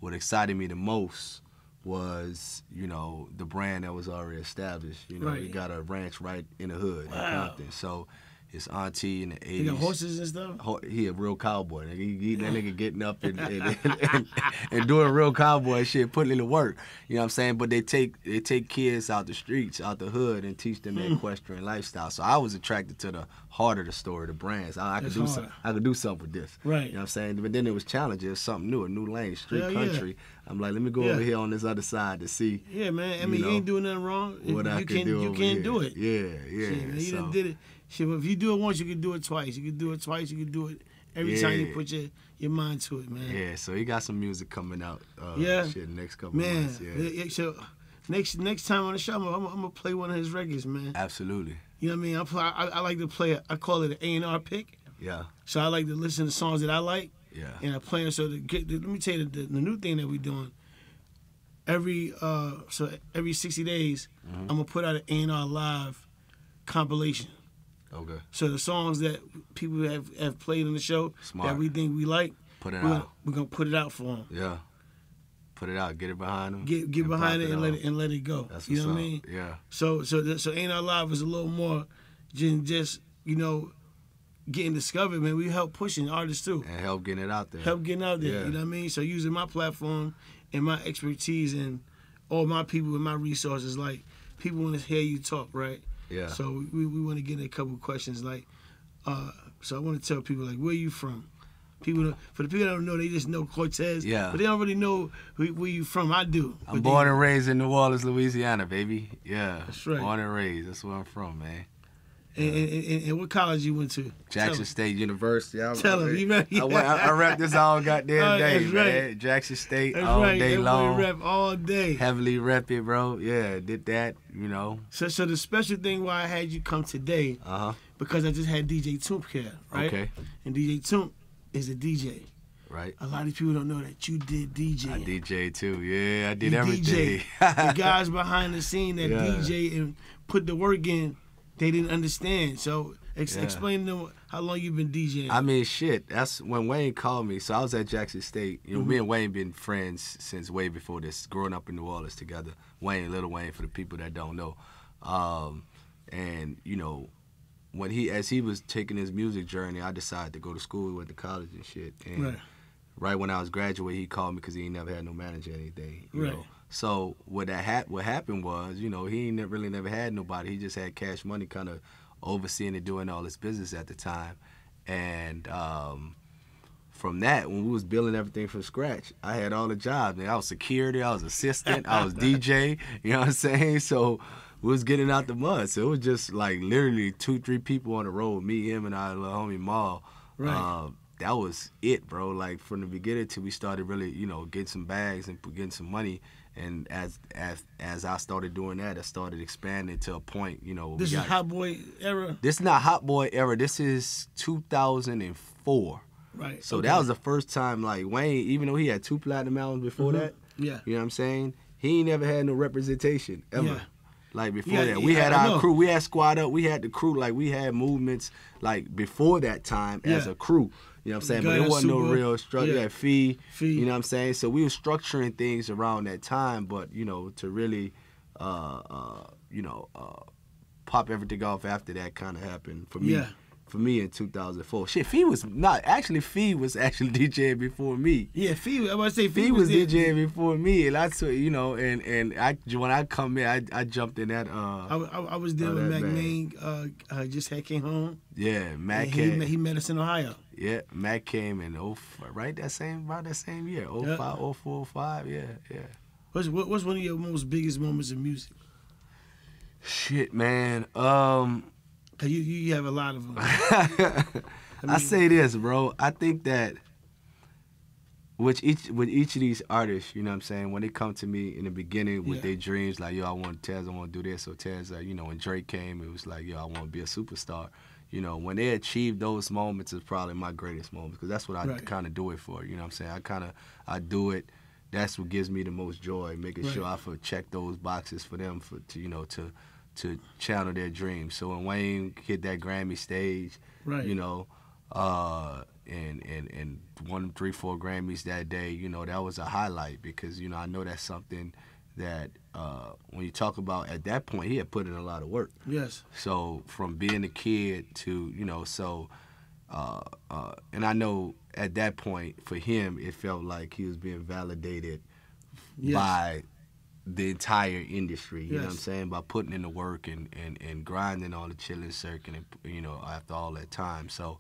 what excited me the most was, you know, the brand that was already established. You know, right. we got a ranch right in the hood wow. in Compton. So his auntie in the eighties. He got horses and stuff? Ho he a real cowboy. He, he, that nigga getting up and, and, and, and doing real cowboy shit, putting in the work. You know what I'm saying? But they take they take kids out the streets, out the hood, and teach them their equestrian lifestyle. So I was attracted to the heart of the story, the brands. I, I could do some, I could do something with this. Right. You know what I'm saying? But then it was challenging. It was something new, a new lane, street Hell country. Yeah. I'm like, let me go yeah. over here on this other side to see. Yeah, man. I mean, you, know, you ain't doing nothing wrong. What you I can do You can't do it. Yeah, yeah. Shit, man, you so. done did it. Shit, if you do it once, you can do it twice. You can do it twice. You can do it every yeah. time you put your, your mind to it, man. Yeah, so he got some music coming out. Uh, yeah, shit, next couple man. months. Yeah, so next next time on the show, I'm, I'm, I'm gonna play one of his records, man. Absolutely. You know what I mean? I play, I, I like to play. I call it an A and R pick. Yeah. So I like to listen to songs that I like. Yeah. And I play them. So to get, let me tell you the, the new thing that we're doing. Every uh, so every sixty days, mm-hmm. I'm gonna put out an A and R Live compilation. Okay. So the songs that people have, have played on the show Smart. that we think we like, put it we're, out. We're gonna put it out for them. Yeah, put it out. Get it behind them. Get get behind it and let it and let it go. That's you know what I mean? Yeah. So so so A and R Live is a little more than just you know getting discovered. Man, we help pushing artists too and help getting it out there. Help getting out there. Yeah. You know what I mean? So using my platform and my expertise and all my people and my resources, like people want to hear you talk, right? Yeah. So we, we want to get in a couple of questions like, uh, so I want to tell people like, where you from? People don't, for the people that don't know, they just know Cortez. Yeah. But they don't really know who, where you from. I do. I'm born they, and raised in New Orleans, Louisiana, baby. Yeah. That's right. Born and raised. That's where I'm from, man. And, yeah. and, and, and what college you went to? Jackson State University. I, tell them. You right? I, I, I rap this all goddamn uh, day, right. man. Jackson State that's all right. day Everybody long. Rap all day. Heavily rep it, bro. Yeah, did that, you know. So, so the special thing why I had you come today, uh-huh. because I just had D J Toomp here, right? Okay. And D J Toomp is a D J. Right. A lot of people don't know that you did D J. I D J too. Yeah, I did you everything. D J. The guys behind the scene that yeah. D J and put the work in. They didn't understand. So ex yeah. explain to them how long you've been DJing. I mean, shit, that's when Wayne called me. So I was at Jackson State. You know, mm-hmm. me and Wayne been friends since way before this, growing up in New Orleans together. Wayne, Lil Wayne, for the people that don't know. Um, and, you know, when he as he was taking his music journey, I decided to go to school. We went to college and shit. And right. right when I was graduating, he called me because he ain't never had no manager or anything, you right. know. So what that ha what happened was, you know, he ain't never, really never had nobody. He just had Cash Money kind of overseeing and doing all his business at the time. And um, from that, when we was building everything from scratch, I had all the jobs. Man, I was security, I was assistant, I was D J, you know what I'm saying? So we was getting out the mud. So it was just like literally two, three people on the road, me, him, and our little homie Maul. Right. Uh, that was it, bro. Like from the beginning till we started really, you know, getting some bags and getting some money. And as as as I started doing that, I started expanding to a point, you know. This is Hot Boy era? This is not Hot Boy era. This is two thousand four. Right. So okay. that was the first time, like, Wayne, even though he had two platinum albums before mm-hmm. that, yeah. you know what I'm saying? He ain't never had no representation ever. Yeah. Like, before yeah, that. We yeah, had I our know. crew. We had Squad Up. We had the crew. Like, we had movements, like, before that time yeah. as a crew. You know what I'm saying? But it wasn't no real structure. Yeah, fee, fee. You know what I'm saying? So we were structuring things around that time, but, you know, to really, uh, uh, you know, uh, pop everything off after that kind of happened for me. Yeah. For me in two thousand four. Shit, Fee was not, actually, Fee was actually DJing before me. Yeah, Fee, I was about to say Fee, Fee was, was DJing before me. And I, you know, and, and I, when I come in, I, I jumped in that. Uh, I, I, I was there with Mac Main, uh, uh, just had came home. Yeah, Mac came. He, he met us in Ohio. Yeah, Mac came in, oh, right, that same, about that same year, oh five, oh four, oh five, yeah, yeah. What's, what, what's one of your most biggest moments in music? Shit, man, um... Cause you, you have a lot of them. I, mean, I say this, bro. I think that Which each with each of these artists, you know what I'm saying, when they come to me in the beginning with yeah. their dreams, like, yo, I want Tez, I want to do this, or Tez, like, you know, when Drake came, it was like, yo, I want to be a superstar. You know, when they achieve those moments is probably my greatest moment, because that's what I right. kind of do it for, you know what I'm saying? I kind of, I do it, that's what gives me the most joy, making right. sure I for check those boxes for them, for to, you know, to to channel their dreams. So when Wayne hit that Grammy stage, right. you know, uh... and and and won three four Grammys that day, you know, that was a highlight, because, you know, I know that's something that uh when you talk about at that point, he had put in a lot of work. Yes. So from being a kid to, you know, so uh uh and I know at that point for him it felt like he was being validated yes. by the entire industry, you yes. know what I'm saying, by putting in the work and and and grinding on the chilling circuit, and, you know, after all that time. So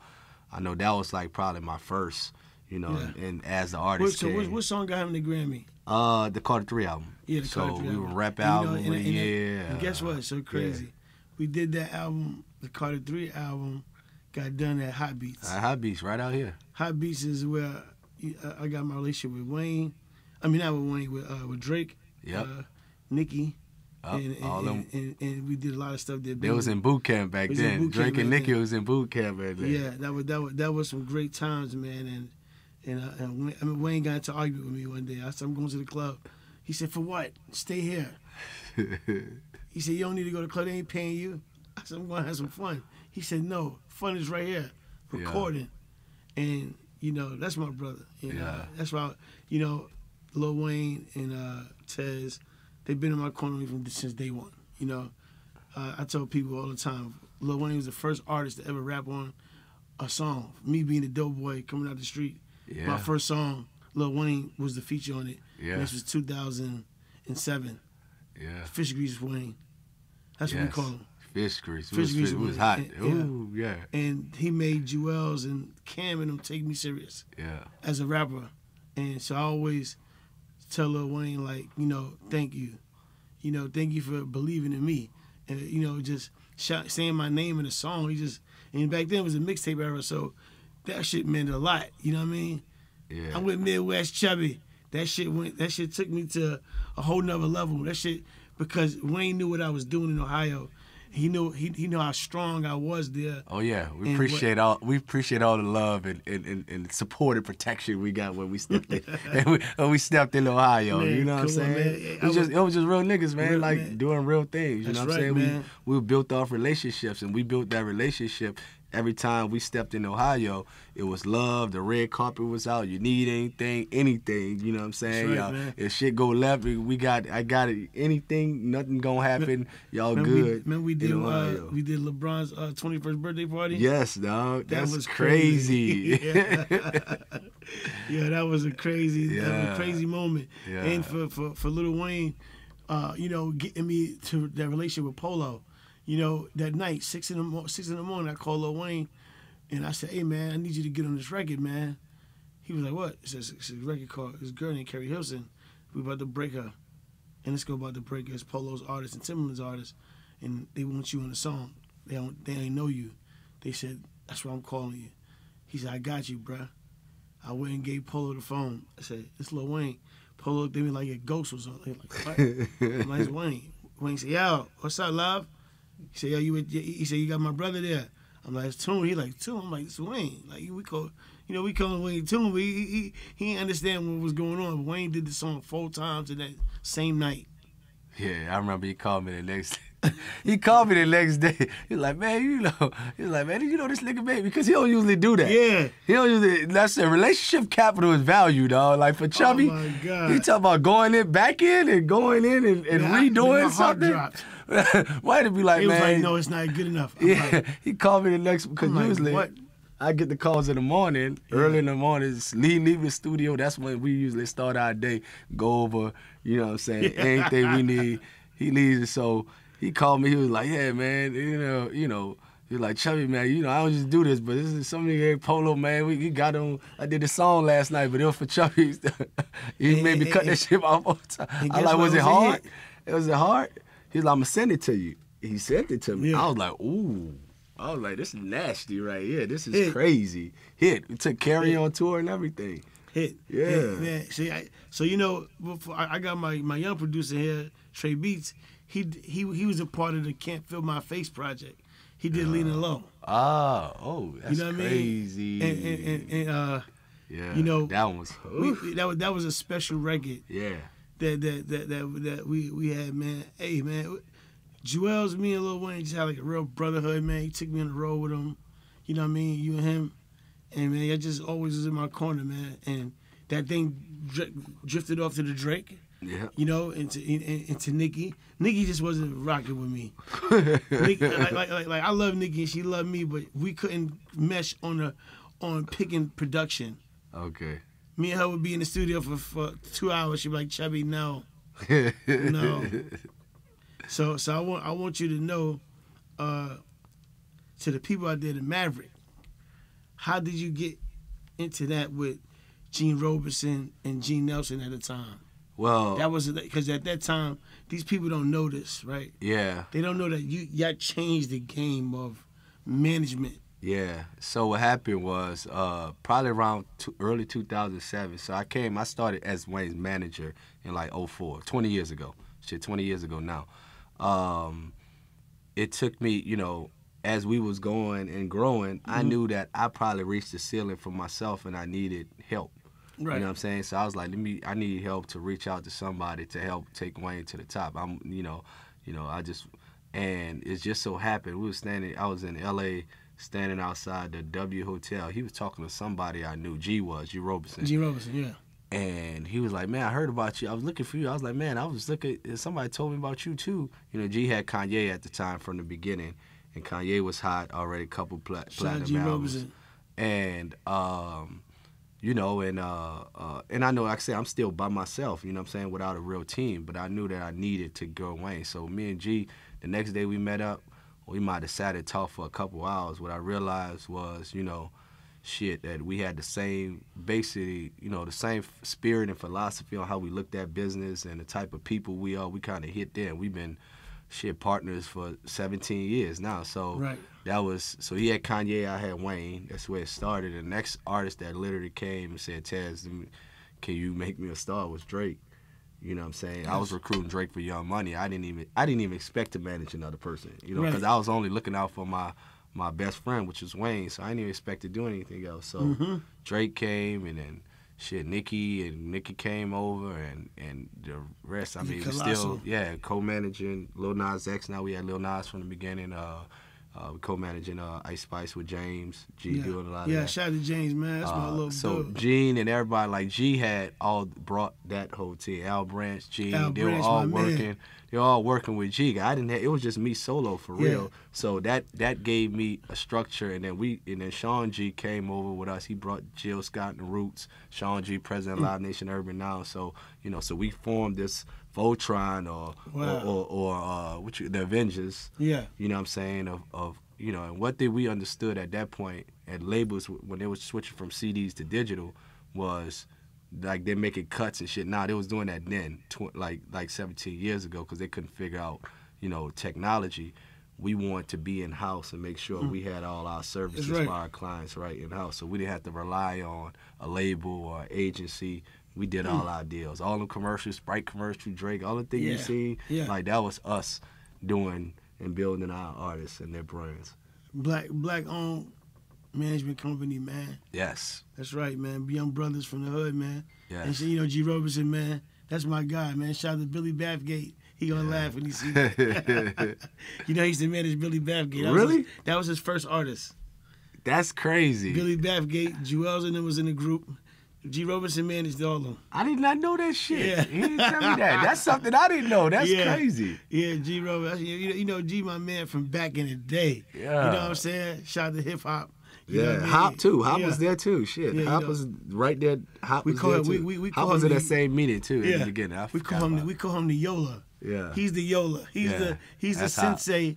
I know that was like probably my first, you know, yeah. and, and as the artist. What, so what, what song got him the Grammy? Uh, the Carter three album. Yeah, the Carter so three album. So we were rap album, you know, and, and, yeah. And guess what? It's so crazy. Yeah. We did that album, the Carter three album, got done at Hot Beats. Uh, Hot Beats, right out here. Hot Beats is where I got my relationship with Wayne. I mean, not with Wayne, with, uh, with Drake, yep. uh, Nicki. And, and, and, and, and we did a lot of stuff that. They was in boot camp back then. Camp Drake and Nicki was in boot camp back then. Yeah, that was that was that was some great times, man. And and, uh, and I mean, Wayne got into an argument with me one day. I said, I'm going to the club. He said, for what? Stay here. He said, you don't need to go to the club. They ain't paying you. I said, I'm going to have some fun. He said, no, fun is right here, recording. Yeah. And you know, that's my brother. You know? Yeah. That's why, you know, Lil Wayne and uh, Tez. They've been in my corner even since day one, you know. Uh, I tell people all the time, Lil Wayne was the first artist to ever rap on a song. Me being a dope boy coming out the street, yeah. my first song, Lil Wayne was the feature on it. Yeah. This was two thousand seven. Yeah. Fish Grease Wayne. That's yes. what we call him. Fish Grease. Fish Grease Wayne. It was hot. And, ooh, yeah. yeah. And he made Jewels and Cam and them take me serious. Yeah. As a rapper. And so I always tell Lil Wayne, like, you know, thank you. You know, thank you for believing in me. And, you know, just shout, saying my name in a song. He just, and back then it was a mixtape era, so that shit meant a lot. You know what I mean? Yeah. I'm with Midwest Chubby. That shit went, that shit took me to a whole nother level. That shit, because Wayne knew what I was doing in Ohio. He knew he he knew how strong I was there. Oh yeah, we and appreciate what, all we appreciate all the love and, and, and, and support and protection we got when we stepped in and we, when we stepped in Ohio. Man, you know what I'm saying? Man. It was, was just it was just real niggas, man, real, like man. doing real things. You That's know what right, I'm saying? Man. We we built off relationships, and we built that relationship. Every time we stepped in Ohio, it was love. The red carpet was out. You need anything, anything. You know what I'm saying? Right, y'all, if shit go left, we got. I got it. Anything, nothing gonna happen. Y'all good. We, man, we did. Uh, we did LeBron's uh, twenty-first birthday party. Yes, dog. That, that was crazy. crazy. yeah. yeah, that was a crazy, yeah. that was a crazy moment. Yeah. And for for for Lil Wayne, uh, you know, getting me to that relationship with Polo. You know, that night, six in the mo six in the morning, I called Lil Wayne, and I said, "Hey man, I need you to get on this record, man." He was like, "What?" It's a, it's a record called this girl named Kerry Hilson. We about to break her, and this girl about to break her. It's Polo's artist and Timberland's artist, and they want you on the song. They don't, they ain't know you. They said, "That's why I'm calling you." He said, "I got you, bruh." I went and gave Polo the phone. I said, "It's Lil Wayne." Polo looked at me like a ghost was on. He like, "What?" I'm like, "It's Wayne." Wayne said, "Yo, what's up, love?" He said, yo, you with, he said, you got my brother there. I'm like, it's Toon. He like, Toon. I'm like, it's Wayne. Like, we call, you know, we call him Wayne Toon, but he, he, he didn't understand what was going on. But Wayne did the song four times in that same night. Yeah, I remember he called me the next day. He called me the next day. He's like, man, you know, he's like, man, you know this nigga, baby, because he don't usually do that. Yeah, he don't usually. That's a relationship capital is value, dog. Like for Chubby, oh my God. He talking about going in, back in, and going in and, and man, redoing something. Why did be like, he man? Was like, no, it's not good enough. I'm yeah, like, he called me the next because like, usually what? I get the calls in the morning, yeah. early in the morning. Leave, leave the studio. That's when we usually start our day. Go over, you know what I'm saying? Yeah. Anything we need, he leaves it so. He called me. He was like, "Yeah, man, you know, you know." He was like, "Chubby, man, you know, I don't just do this, but this is something here, Polo, man. We, we got on. I did the song last night, but it was for Chubby. he and, made me and, cut and, that shit off all the time. I like, was, was it hard? It was it hard. He was like, I'm gonna send it to you. He sent it to me. Yeah. I was like, ooh. I was like, this is nasty right here. This is hit. Crazy. Hit. We took Carrie yeah. on tour and everything. hit. Yeah. Hit, man. See, I, so, you know, before I, I got my, my young producer here, Trey Beats. He he he was a part of the Can't Feel My Face project. He did uh, Lean Alone. Oh, oh, that's you know what crazy. I mean? And, and, and, and uh, yeah, you know, that one was we, that was that was a special record. Yeah, that that that that, that we we had, man. Hey, man, Juelz, me and Lil Wayne just had like a real brotherhood, man. He took me on the road with him. You know what I mean? You and him, and man, I just always was in my corner, man. And that thing dr drifted off to the Drake. Yeah. You know, into into Nicki. Nicki just wasn't rocking with me. Nicki, like, like, like, like I love Nicki and she loved me, but we couldn't mesh on the on picking production. Okay. Me and her would be in the studio for, for two hours. She'd be like, Chubby, no, no. So so I want I want you to know, uh, to the people out there, the Maverick, how did you get into that with Gene Robinson and Gene Nelson at the time? Well, that was because at that time these people don't know this, right? Yeah, they don't know that you y'all changed the game of management. Yeah. So what happened was uh, probably around two, early two thousand seven. So I came, I started as Wayne's manager in like oh four, twenty years ago. Shit, twenty years ago now. Um, it took me, you know, as we was going and growing, mm-hmm. I knew that I probably reached the ceiling for myself and I needed help. Right. You know what I'm saying? So I was like, let me. I need help to reach out to somebody to help take Wayne to the top. I'm, you know, you know. I just, and it just so happened we were standing. I was in L A standing outside the W Hotel. He was talking to somebody I knew. G was G Robinson. G Robinson, yeah. And he was like, man, I heard about you. I was looking for you. I was like, man, I was looking. Somebody told me about you too. You know, G had Kanye at the time from the beginning, and Kanye was hot already. A couple plat platinum G albums. Robinson. And um. You know, and uh, uh, and I know, like I said, I'm still by myself, you know what I'm saying, without a real team, but I knew that I needed to go Wayne. So me and G, the next day we met up, we might have decided to talk for a couple hours. What I realized was, you know, shit, that we had the same, basically, you know, the same spirit and philosophy on how we looked at business and the type of people we are. We kind of hit there. We've been, shit, partners for seventeen years now. So right. That was, so he had Kanye, I had Wayne. That's where it started. The next artist that literally came and said, Taz, can you make me a star, was Drake. You know what I'm saying? Yes. I was recruiting Drake for Young Money. I didn't even, I didn't even expect to manage another person, you know, because right. I was only looking out for my, my best friend, which was Wayne. So I didn't even expect to do anything else. So mm-hmm. Drake came, and then shit, Nicki and Nicki came over, and and the rest. I mean, still, yeah, co-managing Lil Nas X. Now we had Lil Nas from the beginning. Uh, uh co-managing uh, Ice Spice with James. G yeah. doing a lot yeah, of that. Yeah, shout out to James, man. That's uh, my little so dude. So Gene and everybody, like G had all brought that whole team. Al Branch, Gene, Al they Branch, were all working. Man. They were all working with G. I didn't. Have, it was just me solo for yeah. real. So that that gave me a structure, and then we and then Sean G came over with us. He brought Jill Scott and Roots, Sean G, president of Live Nation Urban Now. So you know, so we formed this Voltron or wow. or, or, or uh, what you, the Avengers. Yeah, you know what I'm saying, of of you know, and what did we understood at that point at labels when they were switching from C Ds to digital was. Like they're making cuts and shit. Nah, they was doing that then, tw like like seventeen years ago, because they couldn't figure out, you know, technology. We wanted to be in house and make sure mm. we had all our services right. for our clients right in house, so we didn't have to rely on a label or an agency. We did mm. all our deals, all the commercials, Sprite commercial, Drake, all the things yeah. you see. Yeah. Like that was us doing and building our artists and their brands. Black black owned. Management company, man. Yes. That's right, man. Young brothers from the hood, man. Yes. And so, you know, G. Robinson, man, that's my guy, man. Shout out to Billy Bathgate. He gonna yeah. laugh when he sees that. You know, he used to manage Billy Bathgate. That really? Was his, that was his first artist. That's crazy. Billy Bathgate, Juelz and them was in the group. G. Robinson managed all of them. I did not know that shit. Yeah. He didn't tell me that. That's something I didn't know. That's yeah. crazy. Yeah, G. Robinson. You know, G, my man from back in the day. Yeah. You know what I'm saying? Shout out to hip hop. You yeah, I mean? Hop too. Hop yeah. was there too. Shit, yeah, Hop know. was right there. Hop we was call there it, too. We, we, we Hop was in that same meeting too. Yeah, in the beginning. I we call him. The, we call him the Yola. Yeah, he's the Yola. He's yeah. the he's That's the sensei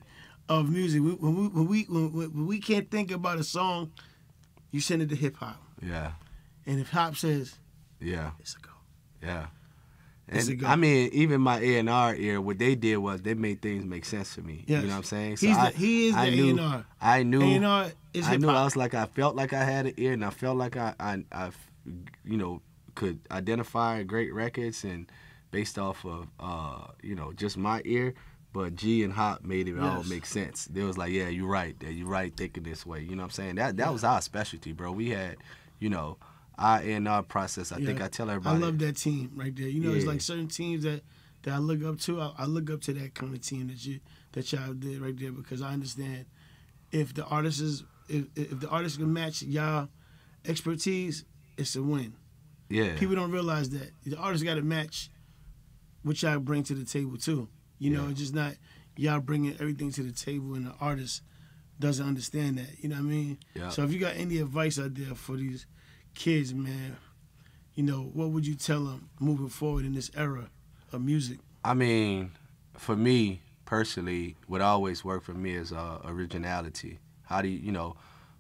Hop. Of music. We, when we when we when we can't think about a song, you send it to hip hop. Yeah, and if Hop says, yeah, it's a go. Yeah, it's and a go. I mean, even my A and R era, what they did was they made things make sense to me. Yes. You know what I'm saying? So he's I, the, he is I the A and R. I knew. A and R. I knew I was like I felt like I had an ear, and I felt like I, I, I you know, could identify great records and based off of, uh, you know, just my ear. But G and Hop made it yes. all make sense. They was like, yeah, you're right. You're right, think of this way. You know what I'm saying? That that yeah. was our specialty, bro. We had, you know, our A and R process. I yeah. think I tell everybody. I love that team right there. You know, yeah. it's like certain teams that, that I look up to. I, I look up to that kind of team that you that y'all did right there, because I understand if the artist is if, if the artist can match y'all expertise, it's a win. Yeah. People don't realize that. The artist got to match what y'all bring to the table too. You know, yeah. it's just not y'all bringing everything to the table, and the artist doesn't understand that. You know what I mean? Yeah. So if you got any advice out there for these kids, man, you know, what would you tell them moving forward in this era of music? I mean, for me personally, what always worked for me is uh, originality. How do you, you know,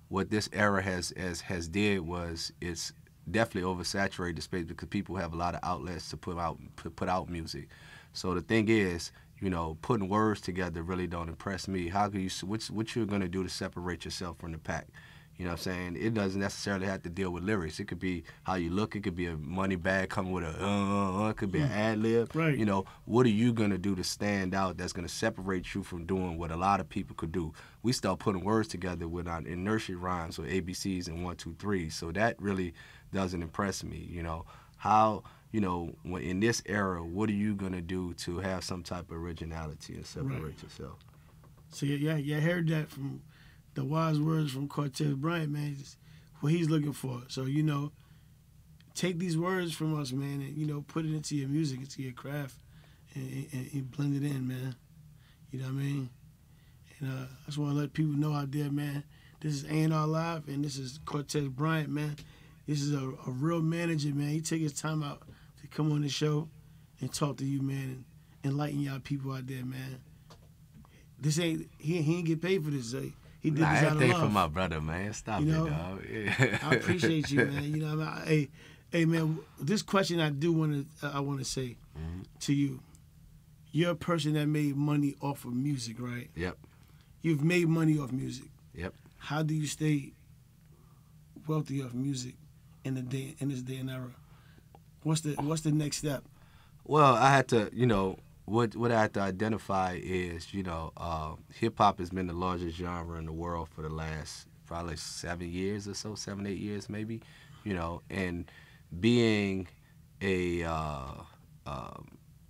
what this era has has has did was it's definitely oversaturated the space because people have a lot of outlets to put out put, put out music. So the thing is, you know, putting words together really don't impress me. How can you, what's, what you're going to do to separate yourself from the pack? You know what I'm saying? It doesn't necessarily have to deal with lyrics. It could be how you look. It could be a money bag coming with a, uh, uh, it could be an ad lib. Right. You know, what are you going to do to stand out that's going to separate you from doing what a lot of people could do? We start putting words together with our inertia rhymes or A B Cs and one, two, three. So that really doesn't impress me, you know. How... You know, when in this era, what are you gonna do to have some type of originality and separate right. yourself? So yeah, yeah, I heard that from the wise words from Cortez Bryant, man. It's what he's looking for. So you know, take these words from us, man, and you know, put it into your music, into your craft, and, and, and blend it in, man. You know what I mean? And uh, I just want to let people know out there, man. This is A and R Live, and this is Cortez Bryant, man. This is a, a real manager, man. He take his time out to come on the show and talk to you, man, and enlighten y'all people out there, man. This ain't he, he ain't get paid for this. He did nah, this out of love. I paid for my brother, man. Stop you know, it, dog. Yeah. I appreciate you, man. You know, what I mean? I, hey, hey, man. This question I do want to uh, I want to say mm-hmm. to you. You're a person that made money off of music, right? Yep. You've made money off music. Yep. How do you stay wealthy off music in the day in this day and era? What's the what's the next step? Well, I had to, you know, what what I had to identify is, you know, uh, hip hop has been the largest genre in the world for the last probably seven years or so, seven eight years maybe, you know, and being a uh, uh,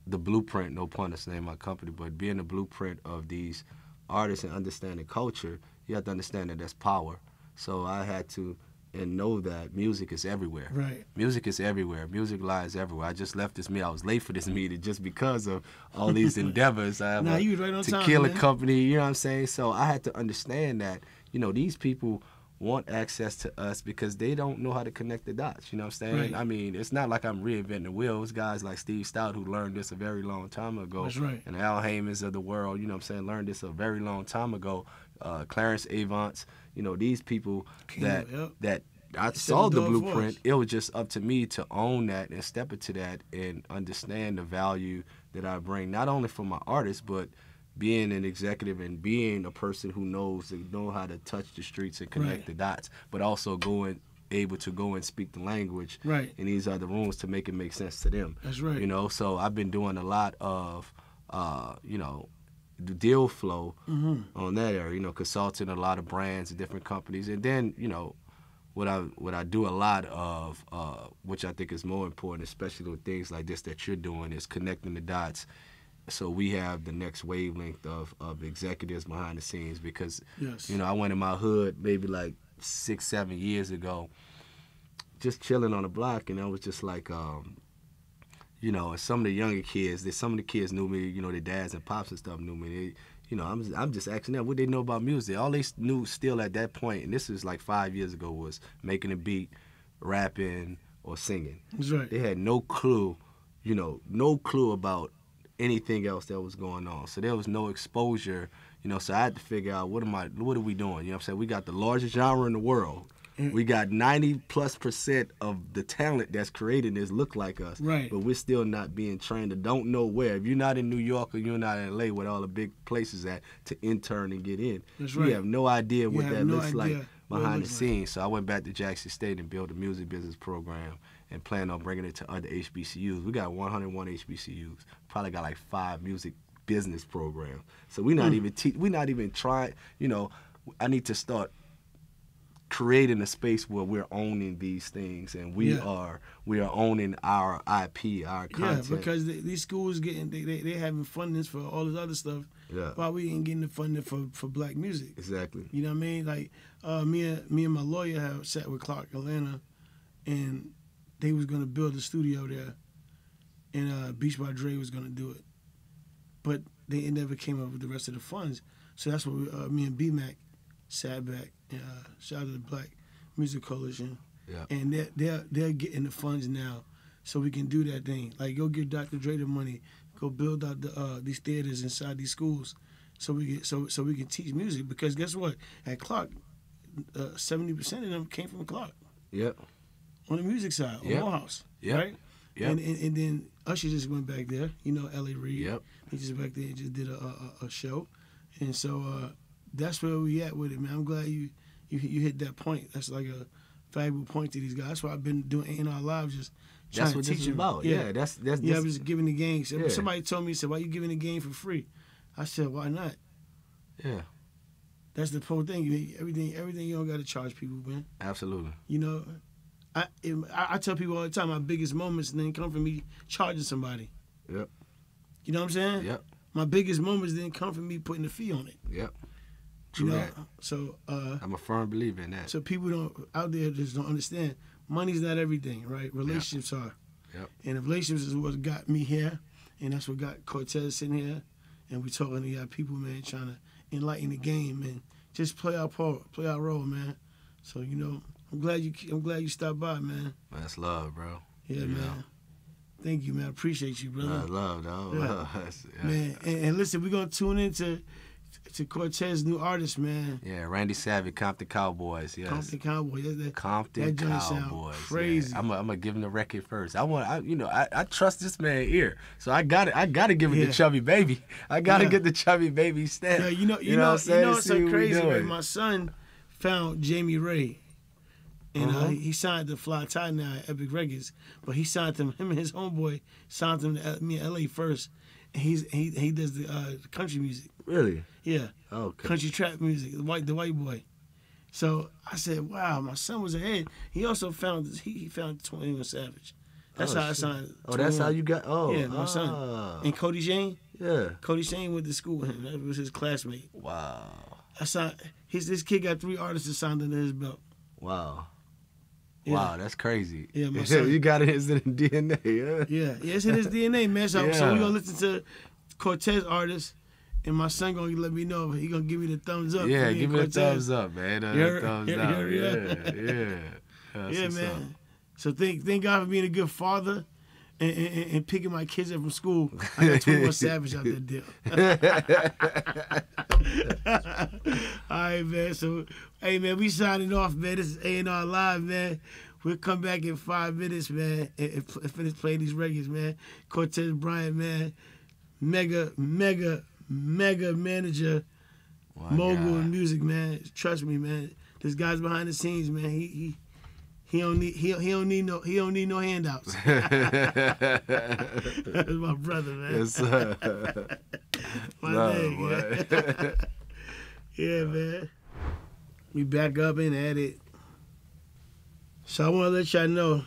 the blueprint, no pun to name my company, but being the blueprint of these artists and understanding culture, you have to understand that that's power. So I had to. And know that music is everywhere. Right. Music is everywhere. Music lies everywhere. I just left this meeting. I was late for this meeting just because of all these endeavors. I have nah, a you right on tequila time, company, you know what I'm saying? So I had to understand that, you know, these people want access to us because they don't know how to connect the dots, you know what I'm saying? Right. I mean, it's not like I'm reinventing the wheel. It's guys like Steve Stout who learned this a very long time ago. That's right. And Al Haymans of the world, you know what I'm saying, learned this a very long time ago. Uh, Clarence Avance, you know, these people that yeah, yeah. that I it's saw the blueprint. Voice. It was just up to me to own that and step into that and understand the value that I bring, not only for my artists, but being an executive and being a person who knows and know how to touch the streets and connect right. the dots, but also going able to go and speak the language right. in these other rooms to make it make sense to them. That's right. You know, so I've been doing a lot of, uh, you know, the deal flow mm-hmm. on that area, you know, consulting a lot of brands and different companies. And then, you know, what I what I do a lot of, uh, which I think is more important, especially with things like this that you're doing, is connecting the dots. So we have the next wavelength of, of executives behind the scenes because, yes. you know, I went in my hood maybe like six, seven years ago, just chilling on the block, and I was just like, um, you know, and some of the younger kids, they, some of the kids knew me, you know, their dads and pops and stuff knew me. They, you know, I'm, I'm just asking them what they know about music. All they knew still at that point, and this is like five years ago, was making a beat, rapping, or singing. That's right. They had no clue, you know, no clue about anything else that was going on. So there was no exposure, you know, so I had to figure out what am I, what are we doing? You know what I'm saying? We got the largest genre in the world. We got ninety plus percent of the talent that's created is look like us, right. but we're still not being trained or don't know where. If you're not in New York or you're not in L A with all the big places at to intern and get in, that's right. you have no idea what you that looks no like behind looks the like. scenes. So I went back to Jackson State and built a music business program and plan on bringing it to other H B C Us. We got one hundred one H B C Us. Probably got like five music business programs. So we not mm. even te we not even trying. You know, I need to start creating a space where we're owning these things, and we yeah. are we are owning our I P, our content. Yeah, because they, these schools getting they they they having fundings for all this other stuff. Yeah. Why we ain't getting the funding for for black music? Exactly. You know what I mean? Like uh, me and me and my lawyer have sat with Clark Atlanta, and they was gonna build a studio there, and uh, Beach by Dre was gonna do it, but they never came up with the rest of the funds. So that's what we, uh, me and B Mac sat back. Uh, shout out to the Black Music Coalition, yeah. and they're, they're, they're getting the funds now so we can do that thing. Like, go give Doctor Dre the money, go build out the, uh, these theaters inside these schools so we can, so, so we can teach music. Because guess what? At Clark, uh, seventy percent of them came from Clark. Yep. On the music side, yep. on Morehouse, yep. right? Yep. And, and, and then Usher just went back there, you know, L A. Reid. Yep. He just back there and just did a, a, a show. And so... Uh, that's where we at with it, man. I'm glad you, you you hit that point. That's like a valuable point to these guys. That's why I've been doing A and R Live, just trying that's what to teach this is about. Yeah. yeah, that's that's yeah. This. I'm just giving the game. So yeah. Somebody told me, said, "Why you giving the game for free?" I said, "Why not?" Yeah, that's the whole thing. You, everything, everything you don't got to charge people, man. Absolutely. You know, I, it, I I tell people all the time my biggest moments didn't come from me charging somebody. Yep. You know what I'm saying? Yep. My biggest moments didn't come from me putting a fee on it. Yep. You know, so uh, I'm a firm believer in that. So people don't out there just don't understand. Money's not everything, right? Relationships yep. are, yep. and relationships is what got me here, and that's what got Cortez sitting here, and we talking to y'all people, man, trying to enlighten the game, man. Just play our part, play our role, man. So you know, I'm glad you, I'm glad you stopped by, man. That's love, bro. Yeah, you man. Know. Thank you, man. I appreciate you, brother. I love, dog. Yeah. yeah. Man, and, and listen, we're gonna tune into. To Cortez's new artist, man. Yeah, Randy Savage, Compton Cowboys. Yes. Compton Cowboys. That, that, Compton that Cowboys. Crazy. Yeah. I'm gonna give him the record first. I want, I, you know, I, I trust this man ear, so I got I got to give him yeah. the Chubby Baby. I got to yeah. get the Chubby Baby stamp. Yeah, you know, you, you know, know what I'm saying? You know, it's so crazy. Man. My son found Jamie Ray, and uh-huh. uh, he signed the Fly Tie now at Epic Records, but he signed them. Him and his homeboy signed them to me in L A first. And he's he he does the uh, country music. Really? Yeah. Okay. Country trap music, the white the white boy. So I said, "Wow, my son was ahead." He also found he, he found twenty-one Savage. That's oh, how shit. I signed. Oh, that's how you got. Oh, yeah, my ah. son. And Cody Shane. Yeah. Cody Shane went to school with him. That was his classmate. Wow. I signed. His this kid got three artists that signed under his belt. Wow. Yeah. Wow, that's crazy. Yeah, my son. You got it, it's in his D N A, yeah? Yeah, yeah it's in his D N A, man. So, yeah. so we're going to listen to Cortez artists, and my son going to let me know. He's going to give me the thumbs up. Yeah, me give me the thumbs up, man. Uh, the thumbs up, yeah. Yeah, yeah. That's yeah man. Up. So thank, thank God for being a good father and, and, and picking my kids up from school. I got twenty-one Savage out that deal. All right, man. So... Hey, man, we signing off, man. This is A and R Live, man. We'll come back in five minutes, man, and, and finish playing these records, man. Cortez Bryant, man. Mega, mega, mega manager. Wow, mogul in music, man. Trust me, man. This guy's behind the scenes, man. He he he don't need he, he don't need no he don't need no handouts. That's my brother, man. Yes, sir. my no, name, man. yeah, man. We back up and at it. So I want to let y'all know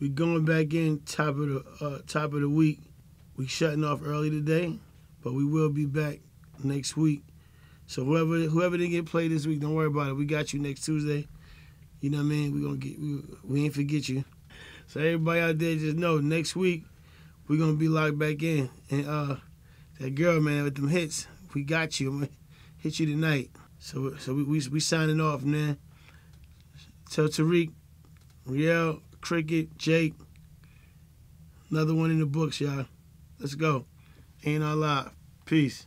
we going back in top of the uh, top of the week. We shutting off early today, but we will be back next week. So whoever whoever didn't get played this week, don't worry about it. We got you next Tuesday. You know what I mean? We gonna get we, we ain't forget you. So everybody out there, just know next week we gonna be locked back in. And uh, that girl, man, with them hits, we got you. I'm gonna hit you tonight. So, so we, we we signing off, man. Tell Tariq, Riel, Cricket, Jake, another one in the books, y'all. Let's go. A and R Live. Peace.